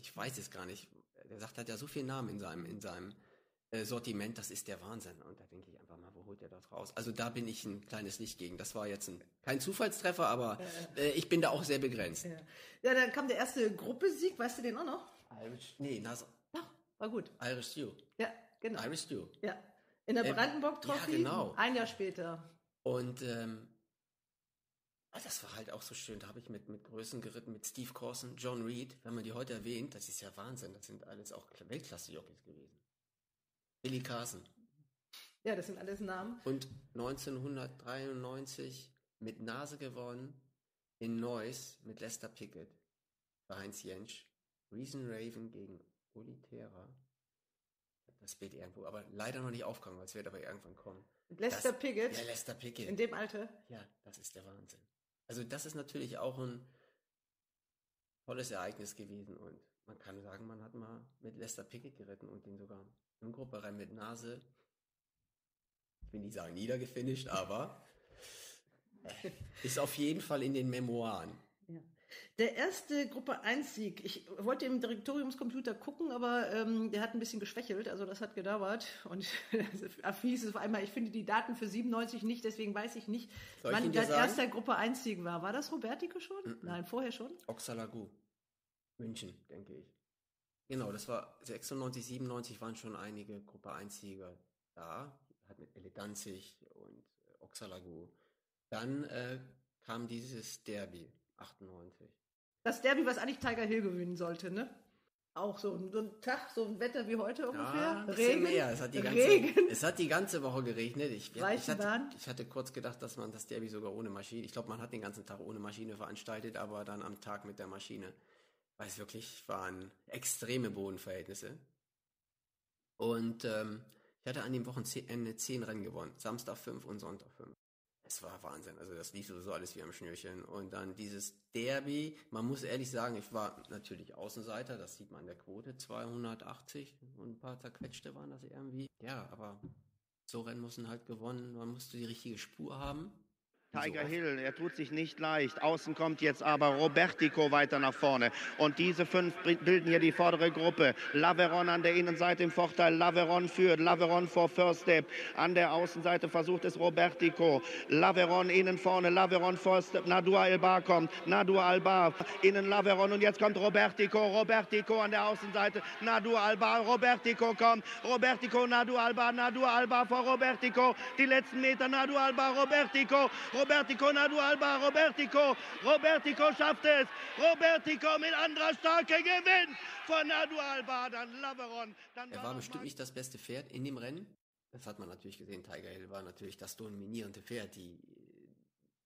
ich weiß es gar nicht. Der sagt, hat ja so viel Namen in seinem, in seinem äh, Sortiment, das ist der Wahnsinn. Und da denke ich einfach mal, wo holt er das raus? Also da bin ich ein kleines Licht gegen. Das war jetzt ein, kein Zufallstreffer, aber äh, ich bin da auch sehr begrenzt. Ja. ja, dann kam der erste Gruppesieg, weißt du den auch noch? Irish, nee, na, so, ja, war gut. Irish Stew. Ja, genau. Irish Stew. Ja, in der ähm, Brandenburg-Trophy, ja, genau. Ein Jahr später. Und, ähm, das war halt auch so schön, da habe ich mit, mit Größen geritten, mit Steve Corson, John Reed, wenn man die heute erwähnt, das ist ja Wahnsinn, das sind alles auch Weltklasse-Jockeys gewesen. Willi Carson. Ja, das sind alles Namen. Und neunzehnhundertdreiundneunzig mit Nase gewonnen in Neuss mit Lester Pickett bei Heinz Jentsch. Reason Raven gegen Uli Thera. Das Bild irgendwo, aber leider noch nicht aufgegangen, es wird aber irgendwann kommen. Und Lester das, Pickett? Ja, Lester Pickett. In dem Alter? Ja, das ist der Wahnsinn. Also das ist natürlich auch ein tolles Ereignis gewesen und man kann sagen, man hat mal mit Lester Pickett geritten und den sogar im Grupperennen mit Nase, ich will nicht sagen niedergefinisht, aber ist auf jeden Fall in den Memoiren. Ja. Der erste Gruppe eins Sieg, ich wollte im Direktoriumscomputer gucken, aber ähm, der hat ein bisschen geschwächelt, also das hat gedauert. Und hieß es auf einmal, ich finde die Daten für siebenundneunzig nicht, deswegen weiß ich nicht, Soll wann ich der erste Gruppe eins Sieg war. War das Robertico schon? Mm-mm. Nein, vorher schon? Oxalagu, München, denke ich. Genau, das war sechsundneunzig, siebenundneunzig waren schon einige Gruppe eins Sieger da, hat mit Elle Danzig und Oxalagu. Dann äh, kam dieses Derby. achtundneunzig. Das Derby, was eigentlich Tiger Hill gewinnen sollte, ne? Auch so ein, so ein Tag, so ein Wetter wie heute ungefähr. Ja, Regen. Mehr. Es hat die ganze, Regen. Es hat die ganze Woche geregnet. Ich, ich, hatte, ich hatte kurz gedacht, dass man das Derby sogar ohne Maschine, ich glaube, man hat den ganzen Tag ohne Maschine veranstaltet, aber dann am Tag mit der Maschine. Weil es wirklich waren extreme Bodenverhältnisse. Und ähm, ich hatte an dem Wochenende zehn Rennen gewonnen. Samstag fünf und Sonntag fünf. Es war Wahnsinn, also das lief sowieso alles wie am Schnürchen. Und dann dieses Derby, man muss ehrlich sagen, ich war natürlich Außenseiter, das sieht man an der Quote, zweihundertachtzig und ein paar zerquetschte waren das irgendwie. Ja, aber so Rennen mussten halt gewonnen, man musste die richtige Spur haben. Tiger Hill, er tut sich nicht leicht. Außen kommt jetzt aber Robertico weiter nach vorne. Und diese fünf bilden hier die vordere Gruppe. Laveron an der Innenseite im Vorteil. Laveron führt. Laveron vor First Step. An der Außenseite versucht es Robertico. Laveron innen vorne. Laveron First Step. Nadua Albar kommt. Nadua Albar innen Laveron. Und jetzt kommt Robertico. Robertico an der Außenseite. Nadua Albar. Robertico kommt. Robertico, Nadua Albar. Nadua Albar vor Robertico. Die letzten Meter. Nadua Albar. Robertico. Robertico, Nadua Alba, Robertico, Robertico schafft es. Robertico mit Andrasch Starke gewinnt von Nadua Alba, dann Laveron. Dann er war bestimmt nicht das beste Pferd in dem Rennen. Das hat man natürlich gesehen. Tiger Hill war natürlich das dominierende Pferd, die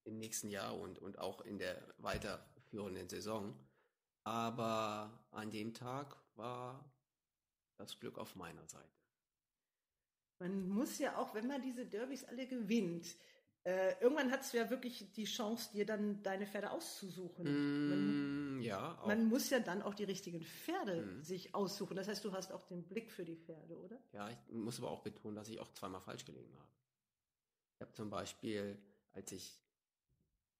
im nächsten Jahr und, und auch in der weiterführenden Saison. Aber an dem Tag war das Glück auf meiner Seite. Man muss ja auch, wenn man diese Derbys alle gewinnt, Äh, irgendwann hattest du ja wirklich die Chance, dir dann deine Pferde auszusuchen. Mm, man, ja, auch. Man muss ja dann auch die richtigen Pferde mm. sich aussuchen. Das heißt, du hast auch den Blick für die Pferde, oder? Ja, ich muss aber auch betonen, dass ich auch zweimal falsch gelegen habe. Ich habe zum Beispiel, als ich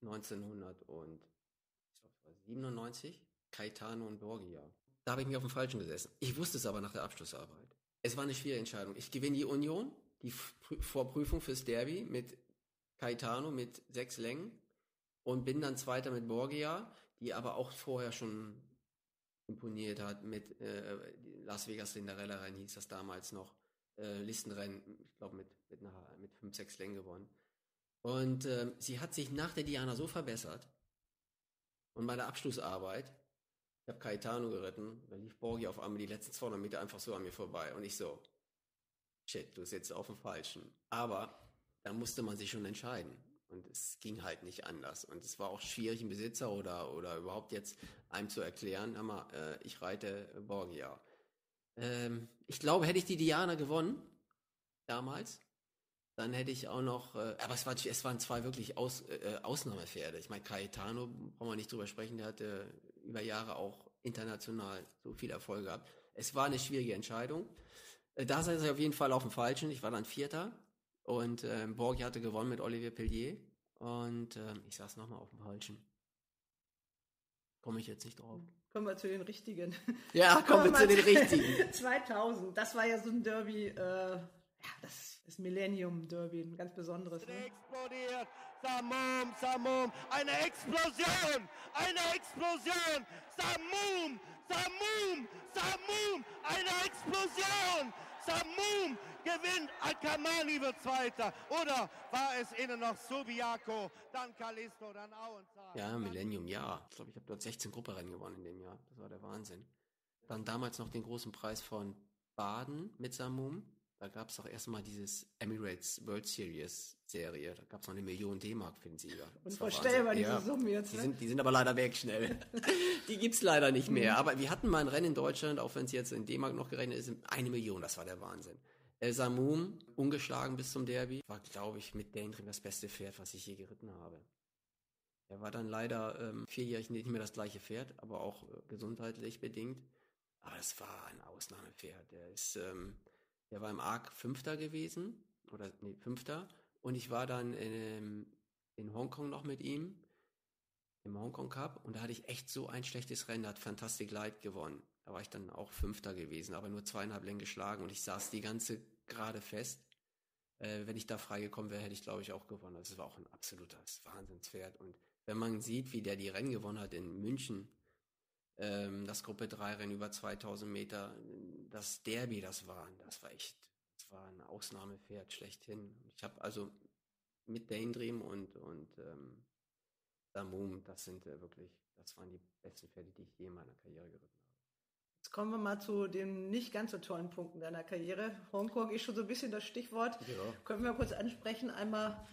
neunzehnhundertsiebenundneunzig Caetano und Borgia, da habe ich mich auf dem Falschen gesessen. Ich wusste es aber nach der Abschlussarbeit. Es war eine schwierige Entscheidung. Ich gewinne die Union, die Pr- Vorprüfung fürs Derby mit Caetano mit sechs Längen und bin dann Zweiter mit Borgia, die aber auch vorher schon imponiert hat mit äh, Las Vegas Cinderella-Rennen, hieß das damals noch, äh, Listenrennen, ich glaube mit, mit, mit fünf, sechs Längen gewonnen. Und äh, sie hat sich nach der Diana so verbessert und bei der Abschlussarbeit, ich habe Caetano geritten, da lief Borgia auf einmal die letzten zweihundert Meter einfach so an mir vorbei und ich so, shit, du sitzt auf dem Falschen. Aber da musste man sich schon entscheiden. Und es ging halt nicht anders. Und es war auch schwierig, einen Besitzer oder, oder überhaupt jetzt einem zu erklären, hör mal, äh, ich reite Borgia. Ähm, ich glaube, hätte ich die Diana gewonnen, damals, dann hätte ich auch noch, äh, aber es, war, es waren zwei wirklich Aus, äh, Ausnahmepferde. Ich meine, Caetano, brauchen wir nicht drüber sprechen, der hatte über Jahre auch international so viel Erfolg gehabt. Es war eine schwierige Entscheidung. Äh, da sei ich auf jeden Fall auf dem Falschen. Ich war dann Vierter. Und äh, Borgia hatte gewonnen mit Olivier Pellier. Und äh, ich saß nochmal auf dem Falschen. Komme ich jetzt nicht drauf. Kommen wir zu den Richtigen. Ja, kommen, kommen wir zu den Richtigen. zweitausend, das war ja so ein Derby, äh, ja, das, das Millennium Derby, ein ganz besonderes. Ne? Explodiert, Samum, Samum, eine Explosion, eine Explosion, Samum, Samum, Samum, eine Explosion, Samum. Gewinnt, Al-Kamani wird Zweiter. Oder war es innen noch Subiaco, dann Callisto, dann Auenthal. Ja, Millennium, ja. Ich glaube, ich habe dort sechzehn Grupperennen gewonnen in dem Jahr. Das war der Wahnsinn. Dann damals noch den großen Preis von Baden mit Samum. Da gab es doch erstmal dieses Emirates World Series Serie. Da gab es noch eine Million D-Mark für den Sieger. Unvorstellbar, diese ja. Summen jetzt. Ne? Die, sind, die sind aber leider weg schnell. Die gibt's leider nicht mehr. Aber wir hatten mal ein Rennen in Deutschland, auch wenn es jetzt in D-Mark noch gerechnet ist, eine Million. Das war der Wahnsinn. El Samum, ungeschlagen bis zum Derby, war, glaube ich, mit Danedream das beste Pferd, was ich je geritten habe. Er war dann leider ähm, vierjährig nicht mehr das gleiche Pferd, aber auch äh, gesundheitlich bedingt. Aber es war ein Ausnahmepferd. Der ist, ähm, der war im A R C Fünfter gewesen, oder nee, Fünfter. Und ich war dann in, in Hongkong noch mit ihm, im Hongkong Cup. Und da hatte ich echt so ein schlechtes Rennen, da hat Fantastic Light gewonnen. Da war ich dann auch Fünfter gewesen, aber nur zweieinhalb Längen geschlagen. Und ich saß die ganze Gerade fest. Äh, wenn ich da freigekommen wäre, hätte ich, glaube ich, auch gewonnen. Das war auch ein absolutes Wahnsinnspferd. Und wenn man sieht, wie der die Rennen gewonnen hat in München, ähm, das Gruppe drei Rennen über zweitausend Meter, das Derby, das war, das war echt, das war ein Ausnahmepferd schlechthin. Ich habe also mit Danedream und, und ähm, Samum, das sind äh, wirklich, das waren die besten Pferde, die ich je in meiner Karriere geritten habe. Jetzt kommen wir mal zu den nicht ganz so tollen Punkten deiner Karriere. Hongkong ist schon so ein bisschen das Stichwort. Ja. Können wir kurz ansprechen. Einmal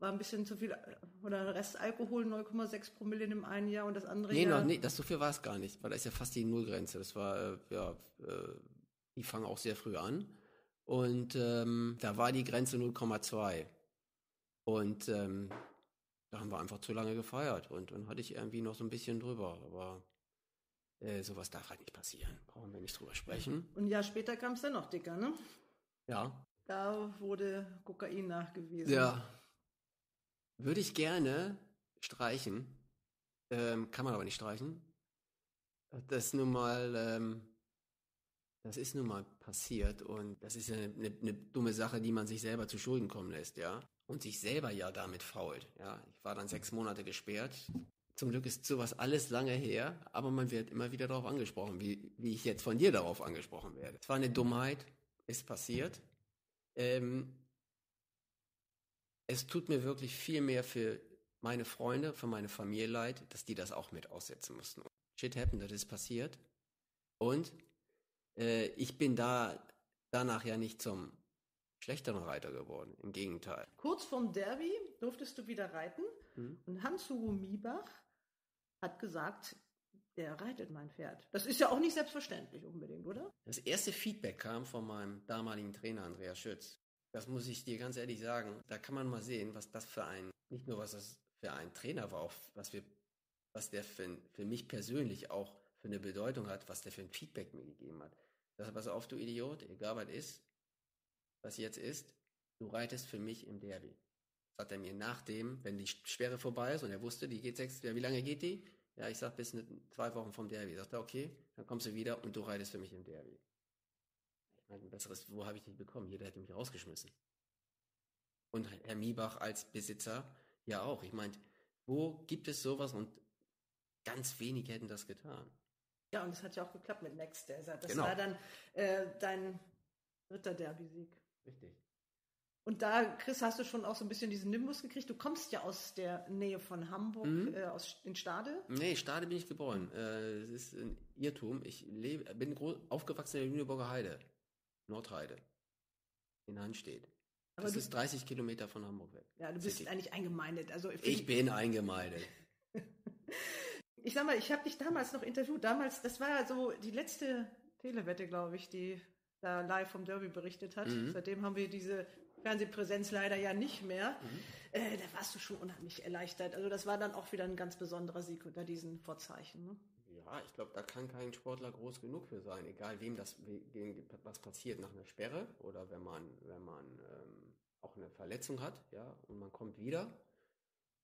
war ein bisschen zu viel, oder Restalkohol, null Komma sechs Promille in dem einen Jahr und das andere nee, Jahr... Nee, nee, das so viel war es gar nicht, weil da ist ja fast die Nullgrenze. Das war, ja, die fangen auch sehr früh an. Und ähm, da war die Grenze null Komma zwei. Und ähm, da haben wir einfach zu lange gefeiert. Und dann hatte ich irgendwie noch so ein bisschen drüber, aber... Äh, sowas darf halt nicht passieren. Brauchen wir nicht drüber sprechen. Und ein Jahr später kam es dann noch dicker, ne? Ja. Da wurde Kokain nachgewiesen. Ja. Würde ich gerne streichen. Ähm, kann man aber nicht streichen. Das ist nun mal, ähm, das ist nun mal passiert. Und das ist eine, eine, eine dumme Sache, die man sich selber zu Schulden kommen lässt, ja. Und sich selber ja damit fault, ja. Ich war dann sechs Monate gesperrt. Zum Glück ist sowas alles lange her, aber man wird immer wieder darauf angesprochen, wie, wie ich jetzt von dir darauf angesprochen werde. Es war eine Dummheit, ist passiert. Ähm, es tut mir wirklich viel mehr für meine Freunde, für meine Familie leid, dass die das auch mit aussetzen mussten. Shit happened, das ist passiert. Und äh, ich bin da danach ja nicht zum schlechteren Reiter geworden, im Gegenteil. Kurz vorm Derby durftest du wieder reiten hm. und Hans-Hugo Miebach hat gesagt, der reitet mein Pferd. Das ist ja auch nicht selbstverständlich unbedingt, oder? Das erste Feedback kam von meinem damaligen Trainer Andreas Schütz. Das muss ich dir ganz ehrlich sagen, da kann man mal sehen, was das für ein, nicht nur was das für ein Trainer war, auch was, wir, was der für, für mich persönlich auch für eine Bedeutung hat, was der für ein Feedback mir gegeben hat. Das, pass auf, du Idiot, egal was ist, was jetzt ist, du reitest für mich im Derby. Das hat er mir nachdem, wenn die Schwere vorbei ist und er wusste, die geht sechs, wie lange geht die? Ja, ich sag, bis ne, zwei Wochen vom Derby. Sagt er, okay, dann kommst du wieder und du reitest für mich im Derby. Ich meine, ein besseres, wo habe ich dich bekommen? Jeder hätte mich rausgeschmissen. Und Herr Miebach als Besitzer, ja auch. Ich meine, wo gibt es sowas und ganz wenige hätten das getan. Ja, und es hat ja auch geklappt mit Next. Das genau. war dann äh, dein dritter Derby-Sieg. Richtig. Und da, Chris, hast du schon auch so ein bisschen diesen Nimbus gekriegt. Du kommst ja aus der Nähe von Hamburg, mhm. äh, aus in Stade. Nee, Stade bin ich geboren. Äh, das ist ein Irrtum. Ich lebe, bin groß, aufgewachsen in der Lüneburger Heide, Nordheide, in Hanstedt. Aber das du, ist dreißig Kilometer von Hamburg weg. Ja, du bist City. Eigentlich eingemeindet. Also ich, ich bin eingemeindet. Ich sag mal, ich habe dich damals noch interviewt. Damals, das war ja so die letzte Telewette, glaube ich, die... da live vom Derby berichtet hat. Mhm. Seitdem haben wir diese Fernsehpräsenz leider ja nicht mehr. Mhm. Äh, da warst du schon unheimlich erleichtert. Also das war dann auch wieder ein ganz besonderer Sieg unter diesen Vorzeichen. Ne? Ja, ich glaube, da kann kein Sportler groß genug für sein, egal wem das wem, was passiert nach einer Sperre oder wenn man, wenn man ähm, auch eine Verletzung hat, ja, und man kommt wieder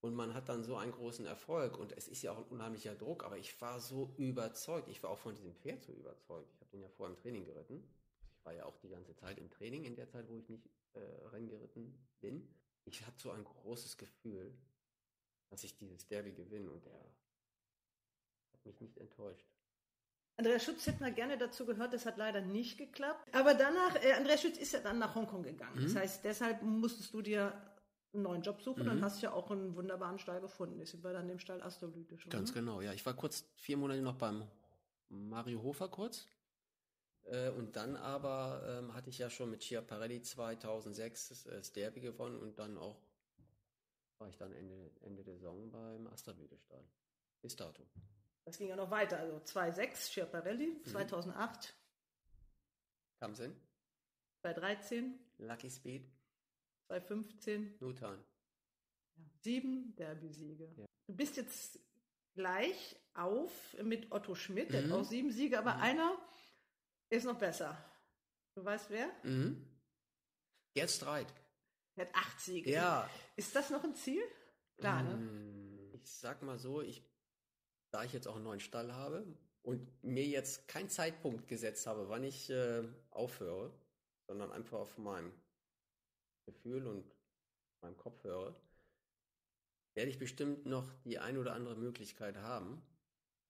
und man hat dann so einen großen Erfolg und es ist ja auch ein unheimlicher Druck, aber ich war so überzeugt, ich war auch von diesem Pferd so überzeugt. Ich habe den ja vorher im Training geritten. War ja auch die ganze Zeit im Training, in der Zeit, wo ich nicht äh, Rennen geritten bin. Ich hatte so ein großes Gefühl, dass ich dieses Derby gewinne und der hat mich nicht enttäuscht. Andreas Schütz hätte mal gerne dazu gehört, das hat leider nicht geklappt. Aber danach, äh, Andreas Schütz ist ja dann nach Hongkong gegangen. Mhm. Das heißt, deshalb musstest du dir einen neuen Job suchen mhm. und hast ja auch einen wunderbaren Stall gefunden. Ist über dann dem Stall Asterblüte schon. Ganz ne? genau, ja. Ich war kurz vier Monate noch beim Mario Hofer kurz. Äh, und dann aber ähm, hatte ich ja schon mit Schiaparelli zweitausendsechs das, das Derby gewonnen und dann auch war ich dann Ende, Ende der Saison beim Asterblüte-Stall. Bis dato. Das ging ja noch weiter, also zweitausendsechs Schiaparelli, mhm. zweitausendacht Kamsen. zweitausenddreizehn Lucky Speed. zweitausendfünfzehn Nutan. Sieben Derby-Siege. Ja. Du bist jetzt gleich auf mit Otto Schmidt, der mhm. hat auch sieben Siege, aber mhm. einer ist noch besser. Du weißt wer? Mhm. Gerd Streit. Er hat acht Siege. Ja. Ist das noch ein Ziel? Klar, mhm. ne? Ich sag mal so, ich, da ich jetzt auch einen neuen Stall habe und mir jetzt keinen Zeitpunkt gesetzt habe, wann ich äh, aufhöre, sondern einfach auf meinem Gefühl und meinem Kopf höre, werde ich bestimmt noch die ein oder andere Möglichkeit haben,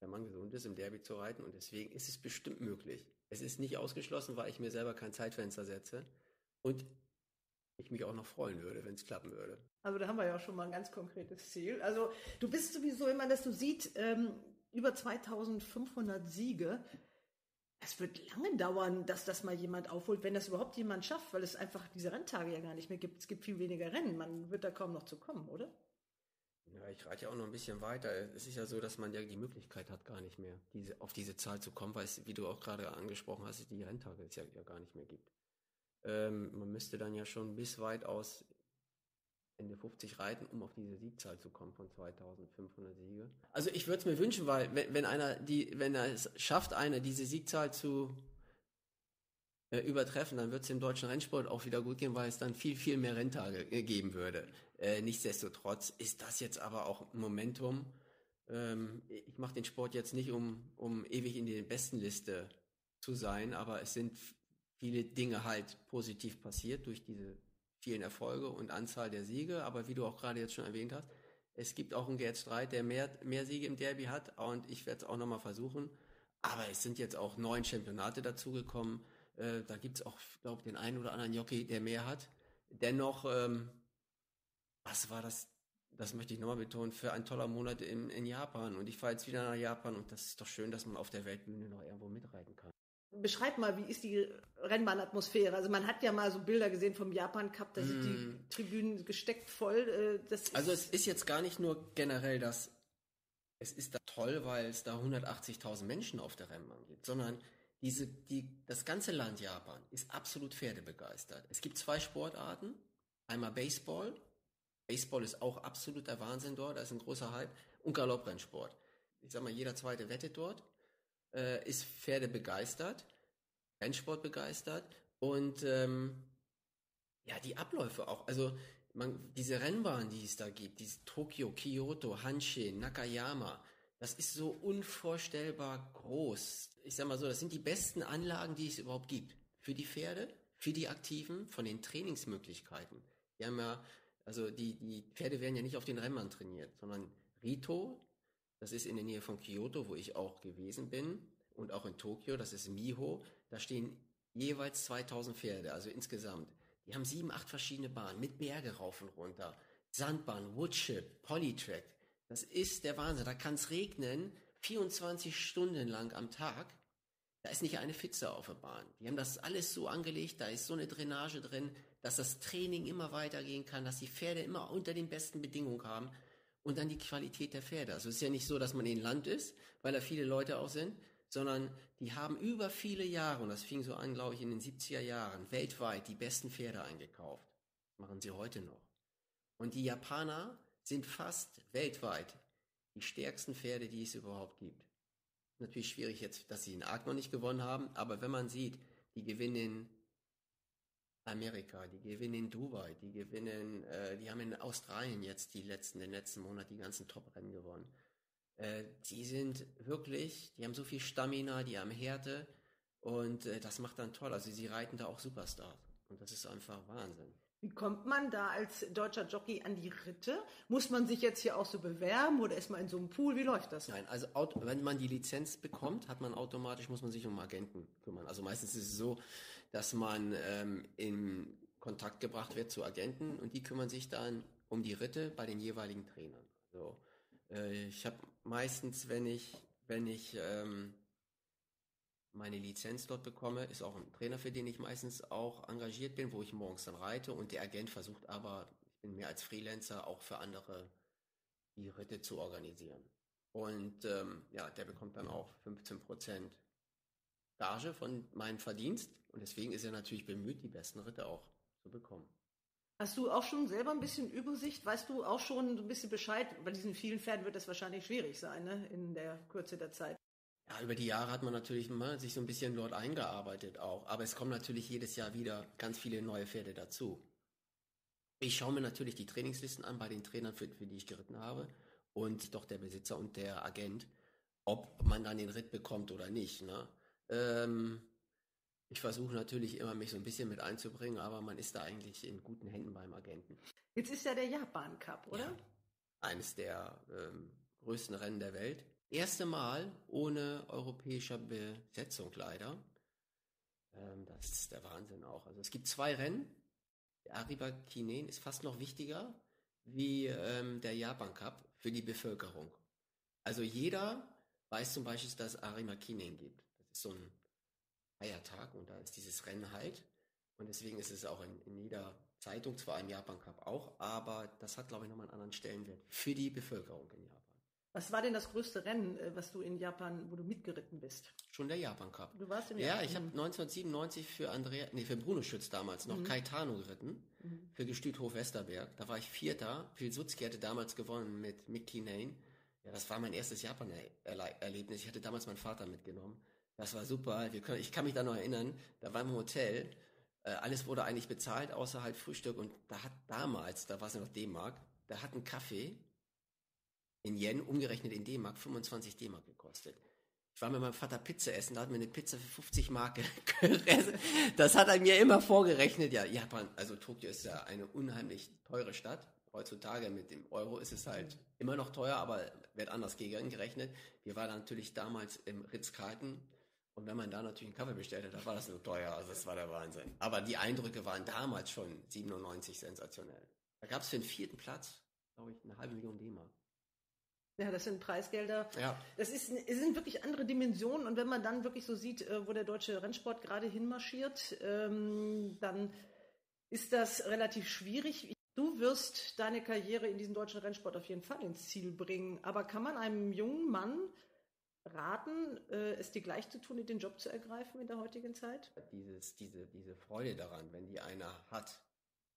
wenn man gesund ist, im Derby zu reiten. Und deswegen ist es bestimmt möglich. Es ist nicht ausgeschlossen, weil ich mir selber kein Zeitfenster setze. Und ich mich auch noch freuen würde, wenn es klappen würde. Also da haben wir ja auch schon mal ein ganz konkretes Ziel. Also du bist sowieso immer, dass du siehst, ähm, über zweitausendfünfhundert Siege. Es wird lange dauern, dass das mal jemand aufholt, wenn das überhaupt jemand schafft, weil es einfach diese Renntage ja gar nicht mehr gibt. Es gibt viel weniger Rennen. Man wird da kaum noch zu kommen, oder? Ja, ich reite ja auch noch ein bisschen weiter. Es ist ja so, dass man ja die Möglichkeit hat, gar nicht mehr diese, auf diese Zahl zu kommen, weil es, wie du auch gerade angesprochen hast, die Renntage es ja, ja gar nicht mehr gibt. Ähm, man müsste dann ja schon bis weit aus Ende fünfzig reiten, um auf diese Siegzahl zu kommen von zweitausendfünfhundert Siege. Also ich würde es mir wünschen, weil wenn, wenn einer die, wenn er es schafft, einer diese Siegzahl zu äh, übertreffen, dann wird es dem deutschen Rennsport auch wieder gut gehen, weil es dann viel, viel mehr Renntage geben würde. Äh, nichtsdestotrotz ist das jetzt aber auch ein Momentum. Ähm, ich mache den Sport jetzt nicht, um, um ewig in der Bestenliste zu sein, aber es sind viele Dinge halt positiv passiert durch diese vielen Erfolge und Anzahl der Siege. Aber wie du auch gerade jetzt schon erwähnt hast, es gibt auch einen Gerd Streit, der mehr, mehr Siege im Derby hat. Und ich werde es auch nochmal versuchen. Aber es sind jetzt auch neun Championate dazugekommen. Äh, da gibt es auch, glaube ich, den einen oder anderen Jockey, der mehr hat. Dennoch, ähm, was war das? Das möchte ich nochmal betonen, für ein toller Monat in, in Japan. Und ich fahre jetzt wieder nach Japan. Und das ist doch schön, dass man auf der Weltbühne noch irgendwo mitreiten kann. Beschreib mal, wie ist die Rennbahnatmosphäre? Also man hat ja mal so Bilder gesehen vom Japan Cup, da sind mm. die Tribünen gesteckt voll. Das also es ist jetzt gar nicht nur generell das, es ist da toll, weil es da hundertachtzigtausend Menschen auf der Rennbahn gibt, sondern diese, die, das ganze Land Japan ist absolut pferdebegeistert. Es gibt zwei Sportarten, einmal Baseball, Baseball ist auch absoluter Wahnsinn dort, da ist ein großer Hype, und Galopprennsport. Ich sag mal, jeder zweite wettet dort. Ist Pferde begeistert, Rennsport begeistert und ähm, ja, die Abläufe auch. Also man, diese Rennbahnen, die es da gibt, diese Tokio, Kyoto, Hanshin, Nakayama, das ist so unvorstellbar groß. Ich sag mal so, das sind die besten Anlagen, die es überhaupt gibt. Für die Pferde, für die Aktiven, von den Trainingsmöglichkeiten. Die haben ja, also die, die Pferde werden ja nicht auf den Rennbahnen trainiert, sondern Rito. Das ist in der Nähe von Kyoto, wo ich auch gewesen bin. Und auch in Tokio, das ist Miho. Da stehen jeweils zweitausend Pferde, also insgesamt. Die haben sieben, acht verschiedene Bahnen mit Berge rauf und runter. Sandbahn, Woodchip, Polytrack. Das ist der Wahnsinn. Da kann es regnen, vierundzwanzig Stunden lang am Tag. Da ist nicht eine Fitze auf der Bahn. Die haben das alles so angelegt, da ist so eine Drainage drin, dass das Training immer weitergehen kann, dass die Pferde immer unter den besten Bedingungen haben. Und dann die Qualität der Pferde. Also es ist ja nicht so, dass man in Land ist, weil da viele Leute auch sind, sondern die haben über viele Jahre, und das fing so an, glaube ich, in den siebziger Jahren, weltweit die besten Pferde eingekauft. Machen sie heute noch. Und die Japaner sind fast weltweit die stärksten Pferde, die es überhaupt gibt. Natürlich schwierig jetzt, dass sie in Arc noch nicht gewonnen haben, aber wenn man sieht, die gewinnen in Amerika, die gewinnen in Dubai, die gewinnen, äh, die haben in Australien jetzt die letzten, den letzten Monat die ganzen Top-Rennen gewonnen. Äh, die sind wirklich, die haben so viel Stamina, die haben Härte und äh, das macht dann toll. Also sie reiten da auch Superstars und das ist einfach Wahnsinn. Wie kommt man da als deutscher Jockey an die Ritte? Muss man sich jetzt hier auch so bewerben oder ist man in so einem Pool? Wie läuft das? Nein, also wenn man die Lizenz bekommt, hat man automatisch, muss man sich um Agenten kümmern. Also meistens ist es so, dass man ähm, in Kontakt gebracht wird zu Agenten und die kümmern sich dann um die Ritte bei den jeweiligen Trainern. Also äh, ich habe meistens, wenn ich, wenn ich ähm, meine Lizenz dort bekomme, ist auch ein Trainer, für den ich meistens auch engagiert bin, wo ich morgens dann reite, und der Agent versucht aber, ich bin mehr als Freelancer, auch für andere die Ritte zu organisieren. Und ähm, ja, der bekommt dann auch fünfzehn Prozent Gage von meinem Verdienst, und deswegen ist er natürlich bemüht, die besten Ritte auch zu bekommen. Hast du auch schon selber ein bisschen Übersicht? Weißt du auch schon ein bisschen Bescheid? Bei diesen vielen Pferden wird das wahrscheinlich schwierig sein, ne? In der Kürze der Zeit. Ja, über die Jahre hat man natürlich mal sich so ein bisschen dort eingearbeitet auch. Aber es kommen natürlich jedes Jahr wieder ganz viele neue Pferde dazu. Ich schaue mir natürlich die Trainingslisten an bei den Trainern, für, für die ich geritten habe. Und doch der Besitzer und der Agent, ob man dann den Ritt bekommt oder nicht, ne? Ähm... Ich versuche natürlich immer, mich so ein bisschen mit einzubringen, aber man ist da eigentlich in guten Händen beim Agenten. Jetzt ist ja der Japan Cup, oder? Ja, eines der ähm, größten Rennen der Welt. Erste Mal ohne europäischer Besetzung leider. Ähm, das ist der Wahnsinn auch. Also es gibt zwei Rennen. Der Arriba Kinen ist fast noch wichtiger wie ähm, der Japan Cup für die Bevölkerung. Also jeder weiß zum Beispiel, dass es Arriba Kinen gibt. Das ist so ein Feiertag, und da ist dieses Rennen halt, und deswegen ist es auch in, in jeder Zeitung, zwar im Japan Cup auch, aber das hat, glaube ich, nochmal einen anderen Stellenwert für die Bevölkerung in Japan. Was war denn das größte Rennen, was du in Japan, wo du mitgeritten bist? Schon der Japan Cup. Du warst im Japan Cup. Ja, ich habe neunzehnhundertsiebenundneunzig für Andrea, nee, für Bruno Schütz damals noch mhm. Caetano geritten, mhm. für Gestüthof-Westerberg. Da war ich Vierter. Pilsudski hatte damals gewonnen mit Mickey Nane. Ja, das war mein erstes Japan-Erlebnis. Ich hatte damals meinen Vater mitgenommen. Das war super. Wir können, ich kann mich da noch erinnern, da waren wir im Hotel, äh, alles wurde eigentlich bezahlt, außer halt Frühstück, und da hat damals, da war es ja noch D-Mark, da hat ein Kaffee in Yen, umgerechnet in D-Mark, fünfundzwanzig D-Mark gekostet. Ich war mit meinem Vater Pizza essen, da hat mir eine Pizza für fünfzig Mark gekostet. Das hat er mir immer vorgerechnet. Ja, Japan, also Tokio ist ja eine unheimlich teure Stadt. Heutzutage mit dem Euro ist es halt immer noch teuer, aber wird anders gegengerechnet. Wir waren natürlich damals im Ritz-Carlton. Und wenn man da natürlich einen Kaffee bestellt hat, dann war das nur teuer. Also das war der Wahnsinn. Aber die Eindrücke waren damals schon siebenundneunzig sensationell. Da gab es für den vierten Platz, glaube ich, eine halbe Million D-Mark. Ja, das sind Preisgelder. Ja. Das ist, es sind wirklich andere Dimensionen. Und wenn man dann wirklich so sieht, wo der deutsche Rennsport gerade hinmarschiert, dann ist das relativ schwierig. Du wirst deine Karriere in diesem deutschen Rennsport auf jeden Fall ins Ziel bringen. Aber kann man einem jungen Mann raten, äh, es dir gleich zu tun, den Job zu ergreifen in der heutigen Zeit? Dieses, diese, diese Freude daran, wenn die einer hat,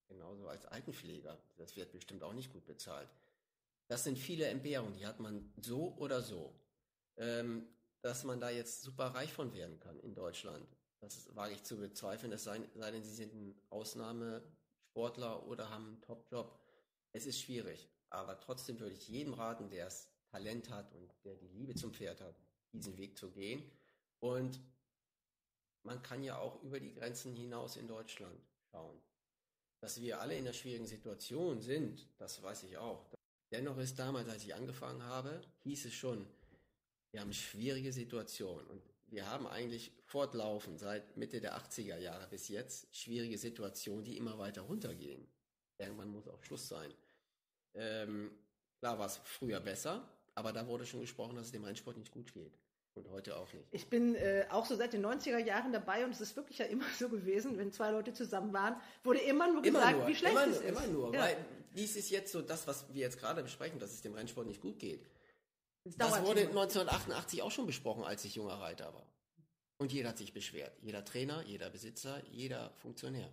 genauso als Altenpfleger, das wird bestimmt auch nicht gut bezahlt. Das sind viele Entbehrungen, die hat man so oder so. Ähm, dass man da jetzt super reich von werden kann in Deutschland, das wage ich zu bezweifeln, es sei, sei denn, sie sind ein Ausnahmesportler oder haben einen Top-Job. Es ist schwierig, aber trotzdem würde ich jedem raten, der es Talent hat und der die Liebe zum Pferd hat, diesen Weg zu gehen. Und man kann ja auch über die Grenzen hinaus in Deutschland schauen. Dass wir alle in einer schwierigen Situation sind, das weiß ich auch. Dennoch ist damals, als ich angefangen habe, hieß es schon, wir haben eine schwierige Situation. Und wir haben eigentlich fortlaufend seit Mitte der achtziger Jahre bis jetzt schwierige Situationen, die immer weiter runtergehen. Irgendwann muss auch Schluss sein. Ähm, klar war es früher besser. Aber da wurde schon gesprochen, dass es dem Rennsport nicht gut geht. Und heute auch nicht. Ich bin äh, auch so seit den neunziger Jahren dabei, und es ist wirklich ja immer so gewesen, wenn zwei Leute zusammen waren, wurde immer nur immer gesagt, nur, wie schlecht es nur, ist. Immer nur, ja. Weil dies ist jetzt so das, was wir jetzt gerade besprechen, dass es dem Rennsport nicht gut geht. Das, das wurde neunzehnhundertachtundachtzig auch schon besprochen, als ich junger Reiter war. Und jeder hat sich beschwert. Jeder Trainer, jeder Besitzer, jeder Funktionär.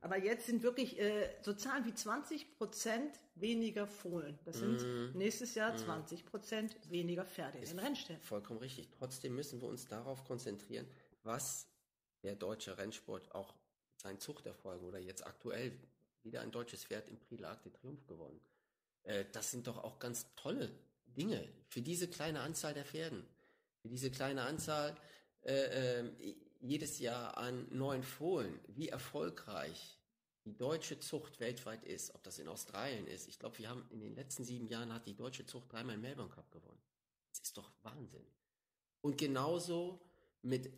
Aber jetzt sind wirklich äh, so Zahlen wie zwanzig Prozent weniger Fohlen. Das sind mm. nächstes Jahr mm. zwanzig Prozent weniger Pferde ist in den Rennstellen. Vollkommen richtig. Trotzdem müssen wir uns darauf konzentrieren, was der deutsche Rennsport auch mit seinen Zuchterfolgen, oder jetzt aktuell wieder ein deutsches Pferd im Prix l'Arc de Triomphe gewonnen. Äh, das sind doch auch ganz tolle Dinge für diese kleine Anzahl der Pferden. Für diese kleine Anzahl äh, äh, jedes Jahr an neuen Fohlen, wie erfolgreich die deutsche Zucht weltweit ist, ob das in Australien ist. Ich glaube, wir haben in den letzten sieben Jahren hat die deutsche Zucht dreimal im Melbourne Cup gewonnen. Das ist doch Wahnsinn. Und genauso mit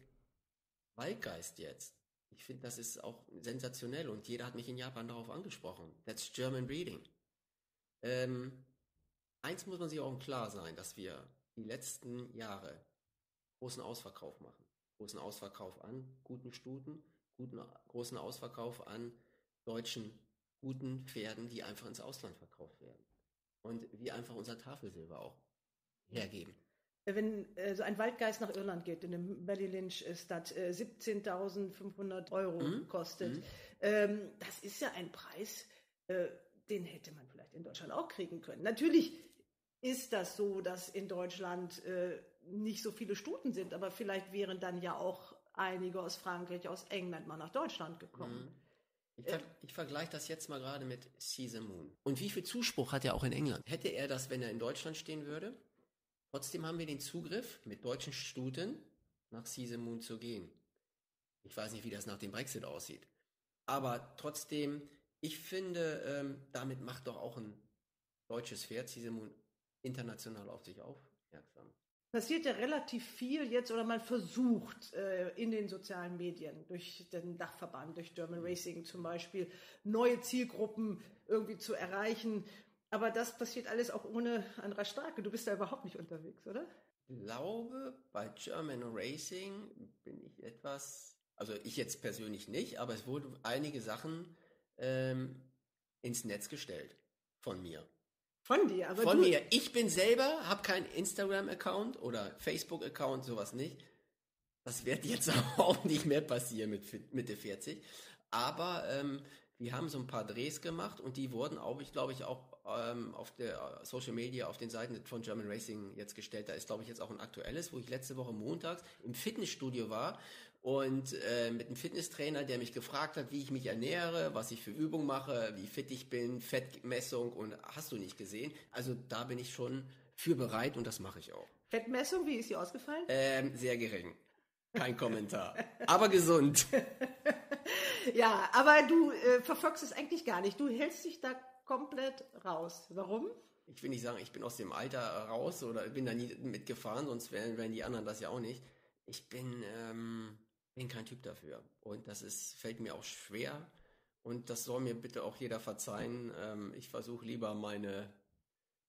Waldgeist jetzt. Ich finde, das ist auch sensationell, und jeder hat mich in Japan darauf angesprochen. That's German Breeding. Ähm, eins muss man sich auch klar sein, dass wir die letzten Jahre großen Ausverkauf machen. großen Ausverkauf an guten Stuten, guten, großen Ausverkauf an deutschen guten Pferden, die einfach ins Ausland verkauft werden. Und wir einfach unser Tafelsilber auch hergeben. Wenn äh, so ein Waldgeist nach Irland geht, in dem Merry Lynch ist das äh, siebzehntausendfünfhundert Euro mhm. kostet. Mhm. Ähm, das ist ja ein Preis, äh, den hätte man vielleicht in Deutschland auch kriegen können. Natürlich ist das so, dass in Deutschland äh, nicht so viele Stuten sind, aber vielleicht wären dann ja auch einige aus Frankreich, aus England mal nach Deutschland gekommen. Mhm. Ich, ver- ich vergleiche das jetzt mal gerade mit See the Moon. Und wie viel Zuspruch hat er auch in England? Hätte er das, wenn er in Deutschland stehen würde? Trotzdem haben wir den Zugriff, mit deutschen Stuten nach See the Moon zu gehen. Ich weiß nicht, wie das nach dem Brexit aussieht. Aber trotzdem, ich finde, ähm, damit macht doch auch ein deutsches Pferd See the Moon international auf sich aufmerksam. Passiert ja relativ viel jetzt, oder man versucht äh, in den sozialen Medien, durch den Dachverband, durch German Racing zum Beispiel, neue Zielgruppen irgendwie zu erreichen. Aber das passiert alles auch ohne Andrasch Starke. Du bist da überhaupt nicht unterwegs, oder? Ich glaube, bei German Racing bin ich etwas, also ich jetzt persönlich nicht, aber es wurden einige Sachen ähm, ins Netz gestellt von mir. Von dir? Aber von mir. Ich bin selber, habe keinen Instagram-Account oder Facebook-Account, sowas nicht. Das wird jetzt auch nicht mehr passieren mit Mitte vierzig. Aber ähm, wir haben so ein paar Drehs gemacht und die wurden auch, ich glaube, ich auch ähm, auf der Social Media, auf den Seiten von German Racing jetzt gestellt. Da ist, glaube ich, jetzt auch ein aktuelles, wo ich letzte Woche montags im Fitnessstudio war und äh, mit einem Fitnesstrainer, der mich gefragt hat, wie ich mich ernähre, was ich für Übungen mache, wie fit ich bin, Fettmessung und hast du nicht gesehen. Also da bin ich schon für bereit und das mache ich auch. Fettmessung, wie ist die ausgefallen? Ähm, sehr gering. Kein Kommentar. Aber gesund. Ja, aber du äh, verfolgst es eigentlich gar nicht. Du hältst dich da komplett raus. Warum? Ich will nicht sagen, ich bin aus dem Alter raus oder bin da nie mitgefahren, sonst wären, wären die anderen das ja auch nicht. Ich bin, ähm, bin kein Typ dafür. Und das ist, fällt mir auch schwer. Und das soll mir bitte auch jeder verzeihen. Ähm, ich versuche lieber meine,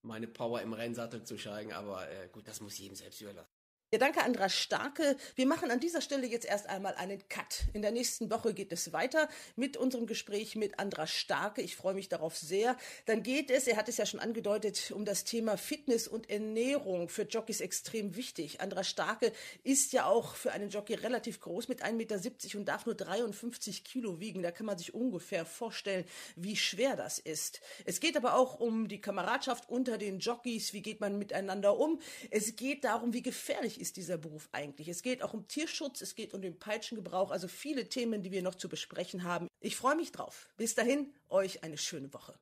meine Power im Rennsattel zu zeigen. Aber äh, gut, das muss jedem selbst überlassen. Ja, danke, Andrasch Starke. Wir machen an dieser Stelle jetzt erst einmal einen Cut. In der nächsten Woche geht es weiter mit unserem Gespräch mit Andrasch Starke. Ich freue mich darauf sehr. Dann geht es, er hat es ja schon angedeutet, um das Thema Fitness und Ernährung, für Jockeys extrem wichtig. Andrasch Starke ist ja auch für einen Jockey relativ groß mit eins Komma siebzig Meter und darf nur dreiundfünfzig Kilo wiegen. Da kann man sich ungefähr vorstellen, wie schwer das ist. Es geht aber auch um die Kameradschaft unter den Jockeys. Wie geht man miteinander um? Es geht darum, wie gefährlich ist dieser Beruf eigentlich. Es geht auch um Tierschutz, es geht um den Peitschengebrauch, also viele Themen, die wir noch zu besprechen haben. Ich freue mich drauf. Bis dahin, euch eine schöne Woche.